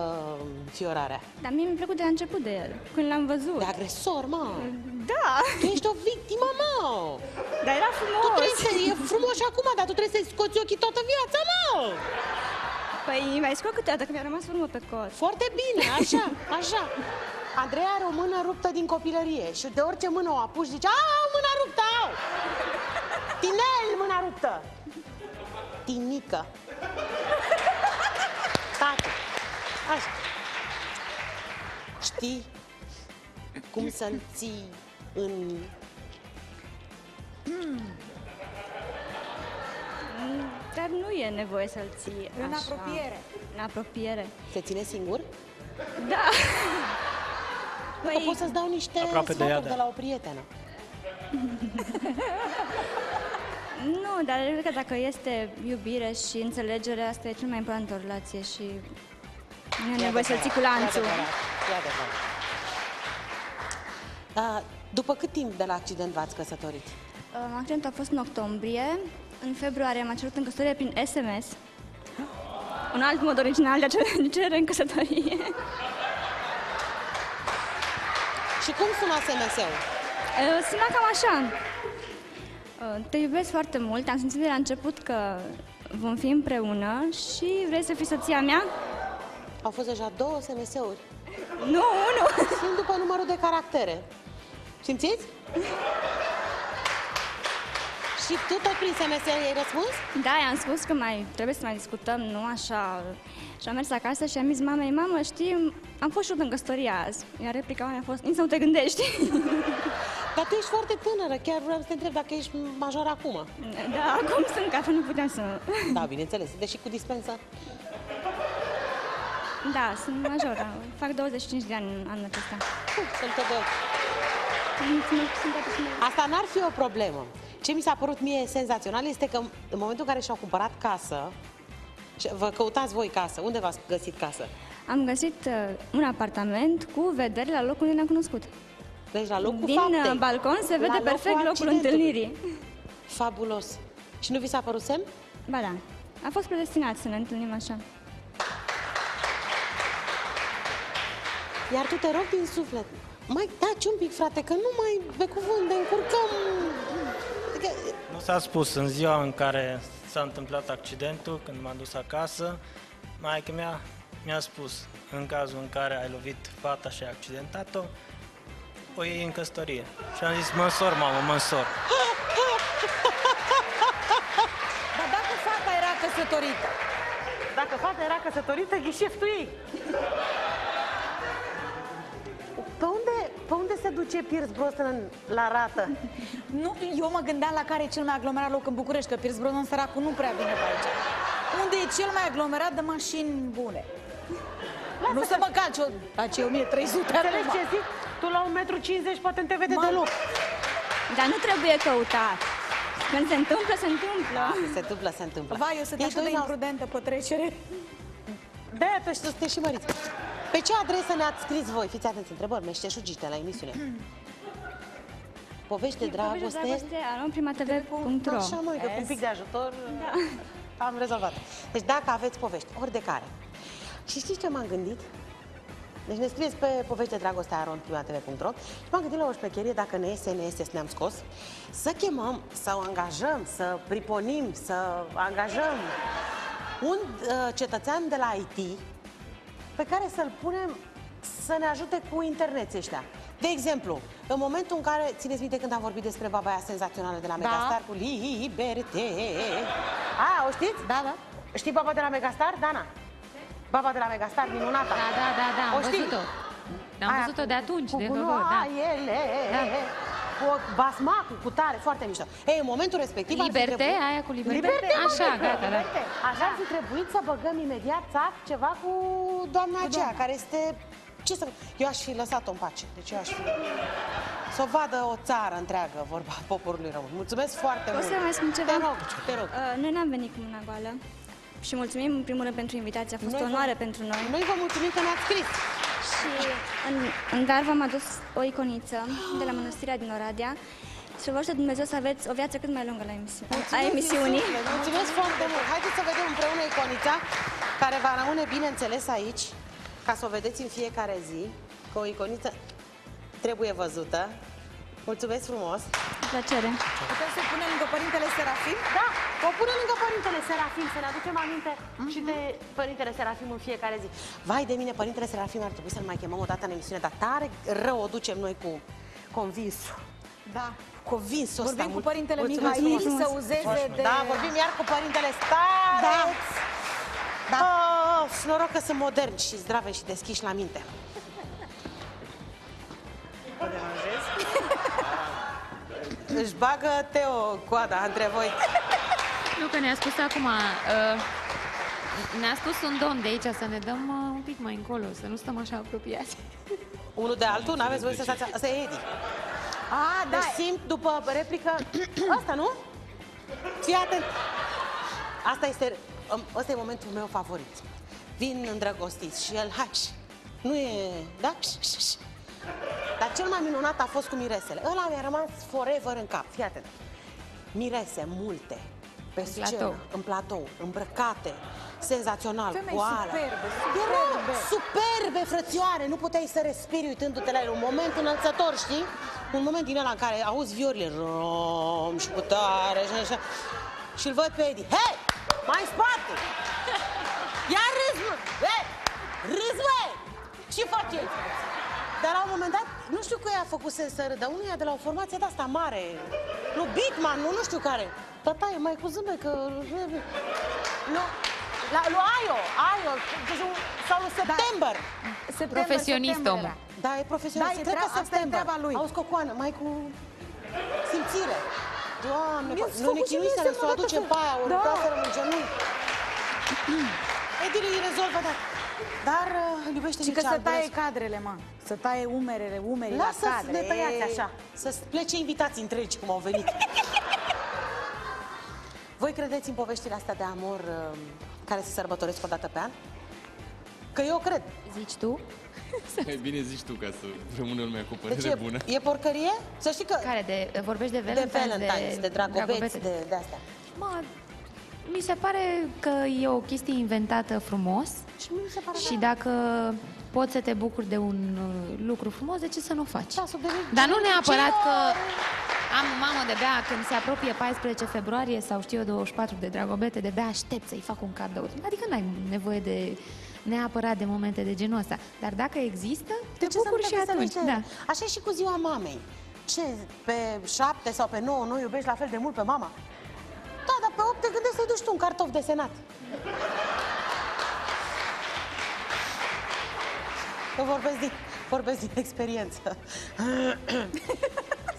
înfiorarea? Dar mie mi-a plăcut de la început de el, când l-am văzut. De agresor, mă! Da! Tu ești o victimă, mă! Dar era frumos! E frumos și acum, dar tu trebuie să-i scoți ochii toată viața, mă! Păi mi-ai scos câteodată, că mi-a rămas urmă pe cot. Foarte bine, așa, așa. Andreea are o mână ruptă din copilărie și de orice mână o apuci, zice, au, mâna ruptă, au! Tinel, mâna ruptă! Tinică! Așa. Știi cum să-l ții în... Dar nu e nevoie să-l ții în apropiere. În apropiere. Se ține singur? Da. Păi, pot să-ți dau niște sfaturi de la o prietenă. Nu, dar cred că dacă este iubire și înțelegere, asta e cel mai important o relație și nu e nevoie să-l ții cu lanțul. După cât timp de la accident v-ați căsătorit? Accidentul a fost în octombrie. În februarie m-a cerut în căsătorie prin SMS. Un alt mod original de a cere în căsătorie. Și cum suna SMS-ul? Suna cam așa. Te iubesc foarte mult, am simțit de la început că vom fi împreună și vrei să fii soția mea? Au fost deja 2 SMS-uri. Nu, 1! Sunt după numărul de caractere. Simțiți? Și tu tot prin SMS i-ai răspuns? Da, i-am spus că mai trebuie să mai discutăm, nu așa. Și am mers acasă și am zis mamei, mamă, știi, am fost șut în căsătorie azi. Iar replica mea a fost, nici să nu te gândești. Dar tu ești foarte tânără, chiar vreau să te întreb dacă ești majoră acum. Da, acum sunt, că nu puteam să... Da, bineînțeles, deși cu dispensa. Da, sunt majoră, fac 25 de ani anul acesta. Sărbători. Asta n-ar fi o problemă. Ce mi s-a părut mie senzațional este că în momentul în care și-au cumpărat casă, vă căutați voi casă, unde v-ați găsit casă? Am găsit un apartament cu vedere la locul unde ne-am cunoscut. Deci la locul faptei. Balcon se vede perfect locul întâlnirii. Fabulos. Și nu vi s-a părut semn? Ba da. A fost predestinat să ne întâlnim așa. Iar tu te rog din suflet, mai taci un pic, frate, că nu mai pe cuvânt, ne încurcăm. Nu s-a spus, în ziua în care s-a întâmplat accidentul, când m-am dus acasă, maică-mea mi-a spus, în cazul în care ai lovit fata și ai accidentat-o, o iei în căsătorie. Și am zis, mă însor, mamă, mă însor. Dar dacă fata era căsătorită? Dacă fata era căsătorită, ghișef tu ei. Pe unde se duce Piers Brosnan la rată? Nu, eu mă gândeam la care e cel mai aglomerat loc în București, că Piers Brosnan, săracul, nu prea vine pe aici. Unde e cel mai aglomerat de mașini bune? Lasă nu că... să mă calci, la ce 1300 de lei. Tu la 1,50 m poate nu te vede deloc. Dar nu trebuie căutat. Când se întâmplă, se întâmplă. Da, se întâmplă. Vai, eu sunt așa de imprudentă pe trecere. De-aia tu știi și măriți. Pe ce adresă ne-ați scris voi? Fiți atenți, întrebări, meșteșugite la emisiune. Povești dragoste, arom.primatv.ro. Așa, măi, că cu un pic de ajutor am rezolvat. Deci dacă aveți povești, ori de care. Și știți ce m-am gândit? Deci ne scrieți pe povești dragoste, arom.primatv.ro. Și m-am gândit la o șmecherie, dacă ne iese să ne-am scos, să chemăm, să o angajăm, să priponim, să angajăm un cetățean de la IT, pe care să-l punem să ne ajute cu interneții ăștia. De exemplu, în momentul în care, țineți minte când am vorbit despre baba aia senzațională de la Megastar cu Liberté. A, o știți? Da, da. Știi baba de la Megastar, Dana? Baba de la Megastar, minunată. Da, da, da, da, am văzut-o. Am văzut-o de atunci, de două ori, da. Cu basmacul, cu tare, foarte mișto. Ei, în momentul respectiv... Liberté, aia cu Liberté? Așa, gata, da. Așa ar fi trebuit să băgăm imediat, țac, ceva cu doamna aceea, care este... Ce să... Eu aș fi lăsat-o în pace, deci eu aș fi... Să o vadă o țară întreagă, vorba poporului român. Mulțumesc foarte mult! O să mai spun ceva? Te rog, te rog. Noi n-am venit cu mâna goală și mulțumim, în primul rând, pentru invitație. A fost o onoare pentru noi. Noi vă mulțumim că ne-ați scris! Și în dar v-am adus o iconiță de la mănăstirea din Oradea. Și vă rog Dumnezeu să aveți o viață cât mai lungă la emisiunii. Mulțumesc foarte mult! Haideți să vedem împreună iconița, care va rămâne, bineînțeles, aici, ca să o vedeți în fiecare zi, că o iconiță trebuie văzută. Mulțumesc frumos! Cu plăcere! Putem să punem lângă Părintele Serafim? Da! O punem lângă Părintele Serafim, să ne aducem aminte și de Părintele Serafim în fiecare zi. Vai de mine, Părintele Serafim ar trebui să-l mai chemăm o dată în emisiune, dar tare rău o ducem noi cu convinsul. Da. Convinsul ăsta. Vorbim cu Părintele Mihai să uzeze de... Da, vorbim iar cu Părintele Stareț. Da. Noroc că sunt moderni și zdrave și deschiși la minte. Mă deranjez? Își bagă Teo coada între voi. Nu, că ne-a spus acum, ne-a spus un domn de aici să ne dăm un pic mai încolo, să nu stăm așa apropiați. Unul de altul? N-aveți voi să stați... Asta e Edi. A, da. Deci simt după replică... Asta, nu? Fii atent. Asta e momentul meu favorit. Vin îndrăgostiți și el... Hai, nu e... Da? Dar cel mai minunat a fost cu miresele. Ăla mi-a rămas forever în cap. Fii atent. Mirese multe. Pe scenă, în platou, îmbrăcate, senzațional, goală. Superbe, superbe. Superbe, frățioare, nu puteai să respiri uitându-te la el. Un moment înălțător, știi? Un moment din ăla în care auzi viorile, rom și putare și așa. Și-l văd pe Edi. Hei, mai în spate! Ia râzi, mă! Râzi, mă! Ce faci? Dar la un moment dat, nu știu că i-a făcut sens să râdă. Unul de la o formație de-asta mare. Lui Bitman, nu știu care. Tataie, mai cu zâmbe, că... Lui Aio, sau lui September. Profesionist, omul. Da, e profesionist. Cred că September. Auzi, cocoană, mai cu simțire. Doamne, nu ne chinuisele, să o aducem pe aia, o rugaserăm în genunchi. Edile îi rezolvă, dar... Dar iubește nici că să taie cadrele, mă. Să taie umerele, umerii la cadre. Lasă-ți, ne tăiați așa. Să plece invitații întregi, cum au venit. Voi credeți în poveștile astea de amor care se sărbătoresc o dată pe an? Că eu cred. Zici tu? E bine, zici tu, ca să rămână lumea cu părere bună. E porcărie? Să știi că... Care? Vorbești de Valentine's, de Dragobete, de astea. Mă, mi se pare că e o chestie inventată frumos. Și mi se pare și dacă poți să te bucuri de un lucru frumos, de ce să nu o faci? Da, dar nu neapărat că... Am mamă de bea, când se apropie 14 februarie sau știu eu 24 de Dragobete, de bea aștept să-i fac un cadou. Adică n-ai nevoie de neapărat de momente de genul ăsta. Dar dacă există, te bucuri și atunci. Da. Așa e și cu ziua mamei. Ce, pe 7 sau pe 9 nu iubești la fel de mult pe mama? Da, dar pe 8 te gândești să-i duci tu un cartof desenat. Eu vorbesc din experiență.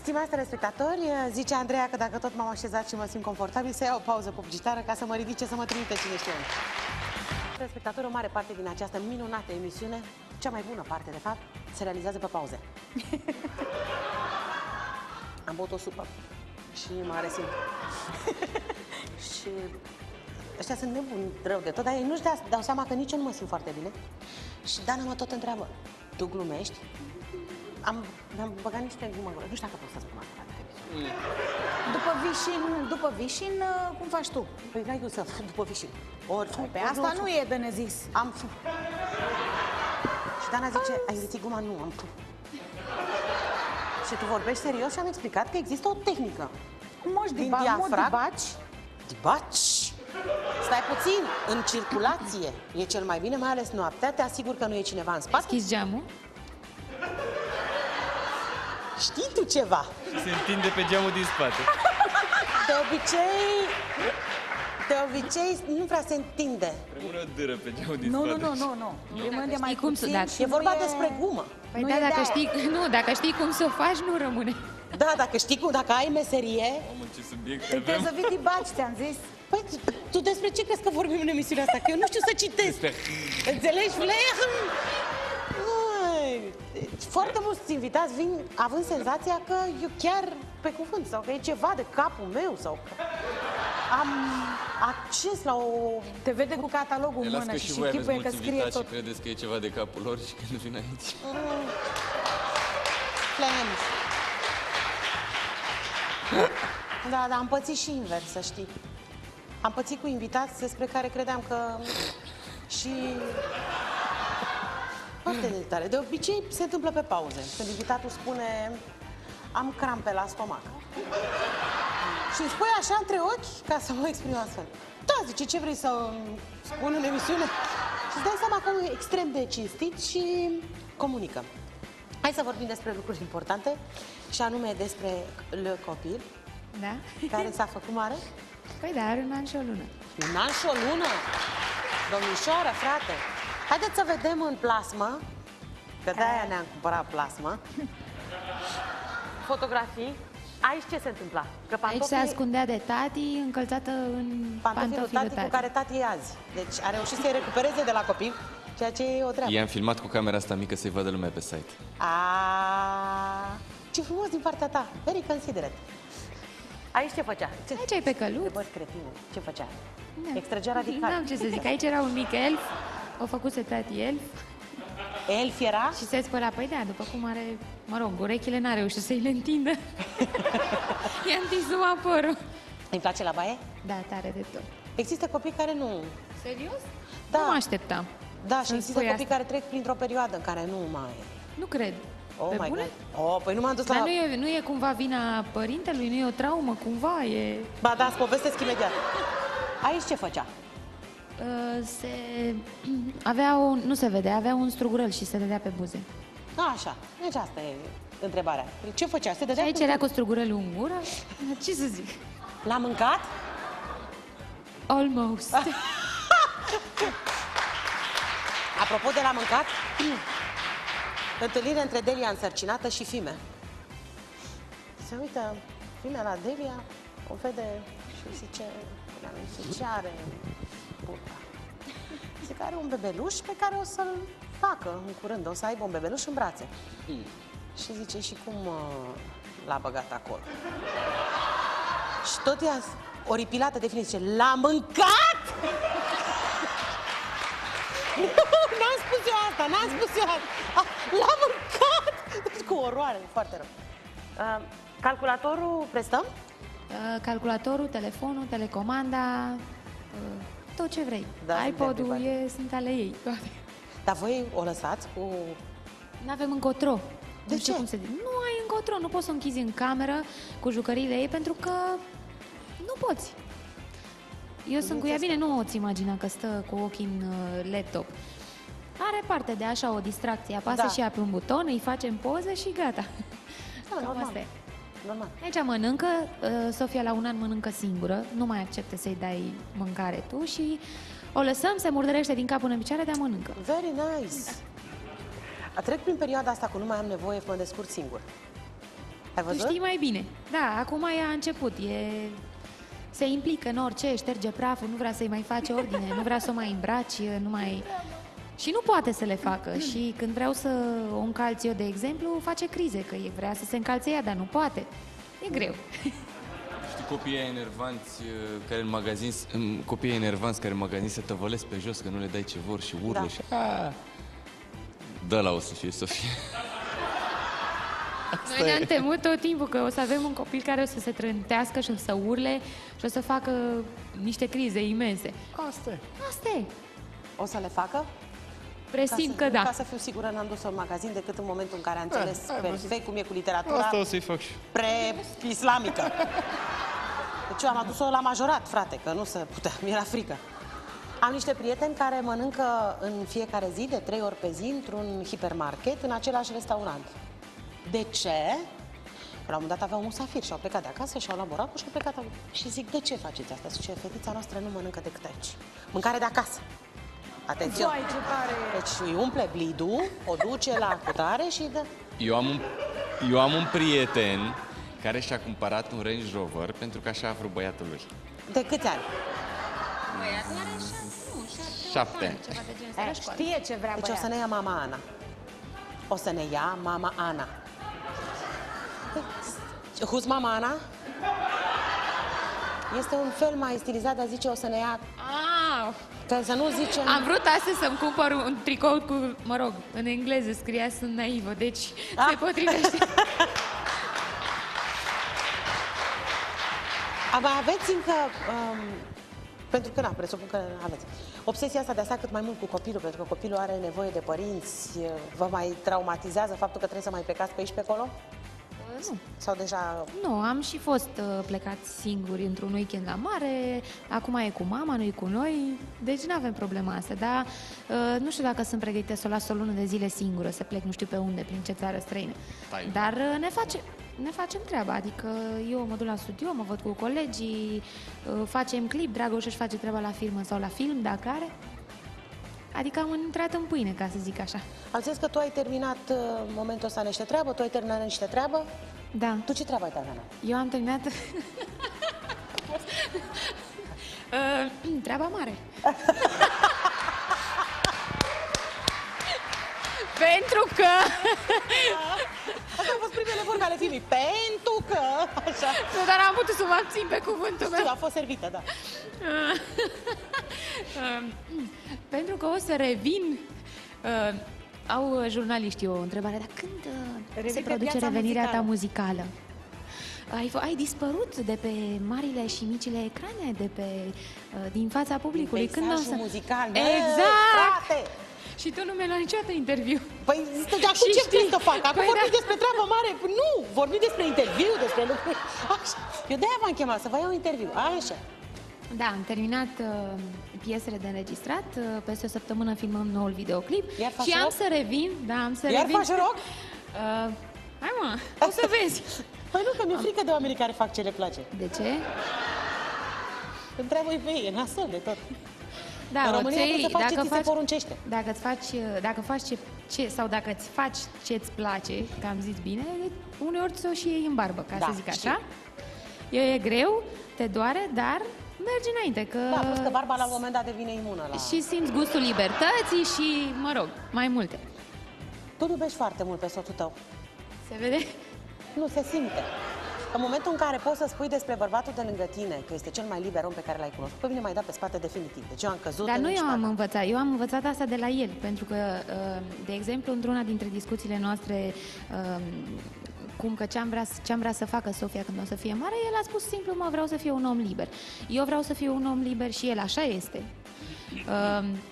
Stimați telespectatori, zice Andreea că dacă tot m-am așezat și mă simt confortabil, să iau o pauză publicitară ca să mă ridice, să mă trimite cine știe. Telespectatori, o mare parte din această minunată emisiune, cea mai bună parte, de fapt, se realizează pe pauze. Am băut o supă și m-a resimțit. Și ăștia sunt nebuni rău de tot, dar ei nu-și dau seama că nici eu nu mă simt foarte bine. Și Dana mă tot întreabă, tu glumești? Mi-am băgat niște glumă în gură. Nu știu dacă pot să spun asta. După vișin, cum faci tu? Păi n-ai cum să fac după vișin. Pe asta nu e de nezis. Am făcut. Și Dana zice, ai zis gluma? Nu, am făcut. Și tu vorbești serios și am explicat că există o tehnică. Cum aș dibaci? Dibaci? Stai puțin, în circulație e cel mai bine, mai ales noaptea, te asigur că nu e cineva în spate. Deschizi geamul? Știi tu ceva? Se întinde pe geamul din spate. De obicei nu prea se întinde. Rămâne o dâră pe geamul din spate. Nu. Rămâne mai puțin. E vorba despre gumă. Păi da, dacă știi cum să o faci, nu rămâne. Da, dacă știi cum, dacă ai meserie... Mamă, ce subiect avem! Trebuie să vii dibaci, ți-am zis. Păi, tu despre ce crezi că vorbim în emisiunea asta? Că eu nu știu să citesc. Înțelegi? Foarte mulți invitați vin având senzația că eu chiar pe cuvânt sau că e ceva de capul meu sau că am acces la o... Te vede cu catalogul în mână și chipuie că scrie tot. Și credeți că e ceva de capul lor și când vin aici. Plans. Da, dar am pățit și invers, să știi. Am pățit cu invitați despre care credeam că... Și... Foarte tare. De obicei se întâmplă pe pauze. Când invitatul spune, am crampe la stomac. Și îmi spui așa între ochi ca să mă exprim astfel. Da, zice, ce vrei să spun în emisiune? Și îți dai seama că e extrem de cinstit și comunică. Hai să vorbim despre lucruri importante și anume despre le copil. Da? Care s-a făcut mare? Păi da, are un an și o lună. Un an și o lună? Domnișoară, frate! Haideți să vedem în plasmă, că de-aia ne-am cumpărat plasmă. Fotografii. Aici ce se întâmpla? Că aici se ascundea de tati, încălțată în pantofilul tati. Cu care tati e azi. Deci a reușit să-i recupereze de la copii. ceea ce e o treabă. I-am filmat cu camera asta mică să-i vadă lumea pe site. Aaaa, ce frumos din partea ta, very considerate. Aici ce făcea? Aici ai pe căluț. Bă, cretinul, ce făcea? Extragea radical. N-am ce să zic, aici era un mic elf, o făcuse tati elf. Elf era? Și se spăla, păi da, după cum are, mă rog, urechile n-a reușit să-i le întindă. I-a întins numai părul. Îmi place la baie? Da, tare de tot. Există copii care nu... Serios? Da. Nu mă așteptam. Da, și există copii care trec printr-o perioadă în care nu mai... Nu cred. Oh, my God. Oh, păi nu m-am dus la... Dar nu e cumva vina părintelui? Nu e o traumă cumva? E... Ba da, îți povestesc imediat. Aici ce făcea? Nu se vedea, avea un strugurel și se dădea pe buze. Așa, deci asta e întrebarea. Ce făcea? Se dădea aici era cu strugurelul în gură? Ce să zic? L-a mâncat? Almost. Apropo de la mâncat, întâlnire între Delia însărcinată și Fime. Se uită Fime la Delia, o vede și zice, ce are burta? Zice că are un bebeluș pe care o să-l facă în curând, o să aibă un bebeluș în brațe. Și zice, și cum l-a băgat acolo? Și tot ea, oripilată de Fime, zice, l-a mâncat? N-am spus eu asta, n-am spus eu asta. L-a mâncat! Cu oroare, foarte rău. Calculatorul prestăm? Calculatorul, telefonul, telecomanda, tot ce vrei. Da, iPod-ul, sunt ale ei. Toate. Dar voi o lăsați cu... N-avem încotro. De nu ce? Cum se... Nu ai încotro, nu poți să o închizi în cameră cu jucăriile ei pentru că nu poți. Eu sunt cu ea, bine, nu o-ți imagina că stă cu ochii în laptop. Are parte de așa o distracție, apasă și ea pe un buton, îi facem poze și gata. Da, normal. Normal. Aici mănâncă, Sofia la un an mănâncă singură, nu mai acceptă să-i dai mâncare tu și o lăsăm, se murdărește din cap până în picioare, dar mănâncă. Very nice! Da. Trec prin perioada asta cu nu mai am nevoie, mă descurc singur. Ai văzut? Tu știi mai bine. Da, acum ea a început, e... Se implică în orice, șterge praful, nu vrea să-i mai face ordine, nu vrea să o mai îmbraci, nu mai... Și nu poate să le facă. Și când vreau să o încalț eu, de exemplu, face crize, că vrea să se încalțe ea, dar nu poate. E greu. Știi copiii enervanți care în magazin, se tăvălesc pe jos, că nu le dai ce vor și urlă și... Dă-la o să fie, Sofia. Noi ne-am temut tot timpul că o să avem un copil care o să se trântească și o să urle și o să facă niște crize imense. Asta e. Asta e. O să le facă? Presimt că da. Ca să fiu sigură, n-am dus-o în magazin decât în momentul în care am înțeles perfect cum e cu literatura. Asta o să-i fac și pre-islamică. Deci eu am adus-o la majorat, frate, că nu se putea, mi-era frică. Am niște prieteni care mănâncă în fiecare zi, de 3 ori pe zi, într-un hipermarket, în același restaurant. De ce? La un moment dat aveau musafiri și au plecat de acasă și au luat boracul și au plecat. Și zic, de ce faceți asta? Zice, fetița noastră nu mănâncă decât aici. Mâncare de acasă. Atenție! Deci îi umple blidul, o duce la cutare și dă... Eu am un prieten care și-a cumpărat un Range Rover pentru că așa a vrut băiatul lui. De câți ani? Băiatul are 7 ani, ceva de genul ăsta. Știe ce vrea băiatul. Deci o să ne ia mama Ana. O să ne ia mama Ana. Who's mama Ana? Este un fel mai stilizat, dar zice o să ne ia... Ca să nu zice... Am vrut astăzi să-mi cumpăr un tricou cu... Mă rog, în engleză scria sunt naivă, deci se potrivește. Mai aveți încă... Pentru că, presupun că aveți. Obsesia asta de a sta cât mai mult cu copilul, pentru că copilul are nevoie de părinți. Vă mai traumatizează faptul că trebuie să mai plecați pe aici, pe acolo? Nu. Sau deja... Nu, am și fost plecat singuri într-un weekend la mare. Acum e cu mama, nu e cu noi. Deci nu avem problema asta. Dar nu știu dacă sunt pregătită să o las o lună de zile singură, să plec nu știu pe unde, prin ce țară străină. Dar ne facem treaba. Adică eu mă duc la studio, mă văd cu colegii, facem clip, Dragoș își face treaba la firmă sau la film, dacă are. Adică am intrat în pâine, ca să zic așa. Am zis că tu ai terminat în momentul ăsta niște treabă, tu ai terminat niște treabă? Da. Tu ce treabă ai terminat? Eu am terminat... treaba mare. Pentru că... Asta au fost primele vorbe ale filmii. Pentru că... Așa. Dar am putut să mă abțin pe cuvântul meu. A fost servită, da. Pentru că o să revin... Au jurnaliștii o întrebare, dar când se produce revenirea ta muzicală? Ai dispărut de pe marile și micile ecrane, de pe, din fața publicului. Când o să... muzical, exact! Frate! Și tu nu mi-ai luat niciodată interviu. Păi, dar cu ce vrei să fac? Acum vorbim despre treabă mare. Nu, vorbim despre interviu, despre lucruri. Așa. Eu de-aia v-am chemat, să vă iau interviu. Așa. Da, am terminat piesele de înregistrat. Peste o săptămână filmăm noul videoclip. Și am să revin. Iar faci rock? Hai mă, o să vezi. Păi nu, că mi-e frică de oamenii care fac ce le place. De ce? Întreabă-i pe ei, e nasol de tot. Da, în România trebuie să faci ce ți se poruncește. Dacă îți faci ce-ți place, că am zis bine, uneori ți-o și iei în barbă, ca să zic așa. E greu, te doare, dar... mergi înainte, că... Da, plus că barba la un moment dat devine imună la... Și simți gustul libertății și, mă rog, mai multe. Tu iubești foarte mult pe soțul tău. Se vede? Nu, se simte. În momentul în care poți să spui despre bărbatul de lângă tine că este cel mai liber om pe care l-ai cunoscut, pe mine m-ai dat pe spate definitiv. Deci eu am căzut. Dar nu eu am învățat. Eu am învățat asta de la el. Pentru că, de exemplu, într-una dintre discuțiile noastre... cum că ce-am vrea să facă Sofia când o să fie mare, el a spus simplu, mă, vreau să fiu un om liber. Eu vreau să fiu un om liber și el așa este.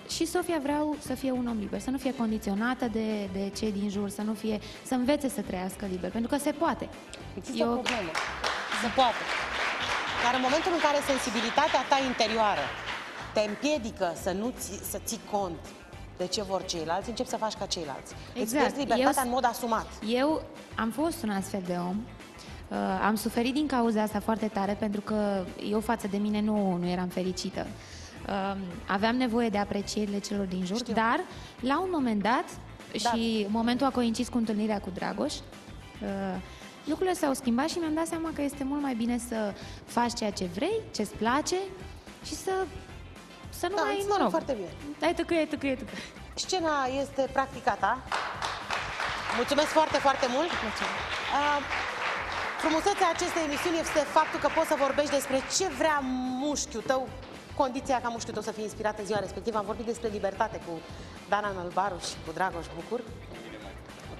Și Sofia vreau să fie un om liber, să nu fie condiționată de cei din jur, să învețe să trăiască liber, pentru că se poate. Există o problemă. Se poate. Dar în momentul în care sensibilitatea ta interioară te împiedică să ții cont de ce vor ceilalți, începi să faci ca ceilalți. Exact. Îți pierzi libertatea în mod asumat. Eu am fost un astfel de om. Am suferit din cauza asta foarte tare, pentru că eu față de mine nu eram fericită. Aveam nevoie de aprecierile celor din jur. Știu. Dar la un moment dat, și momentul a coincis cu întâlnirea cu Dragoș, lucrurile s-au schimbat și mi-am dat seama că este mult mai bine să faci ceea ce vrei, ce-ți place și să nu mai, mă rog, foarte bine. Hai, tăcăie. Scena este practica ta. Mulțumesc foarte, foarte mult. Frumusețea acestei emisiuni este faptul că poți să vorbești despre ce vrea mușchiul tău, condiția ca mușchiul tău să fie inspirat în ziua respectivă. Am vorbit despre libertate cu Dana Nălbaru și cu Dragoș Bucur.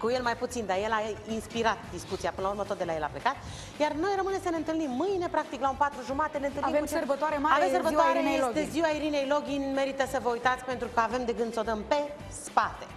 Cu el mai puțin, dar el a inspirat discuția. Până la urmă tot de la el a plecat. Iar noi rămâne să ne întâlnim mâine, practic, la 1:45 ne întâlnim. Avem sărbătoare mare, este ziua Irinei Loghin. Merită să vă uitați, pentru că avem de gând să o dăm pe spate.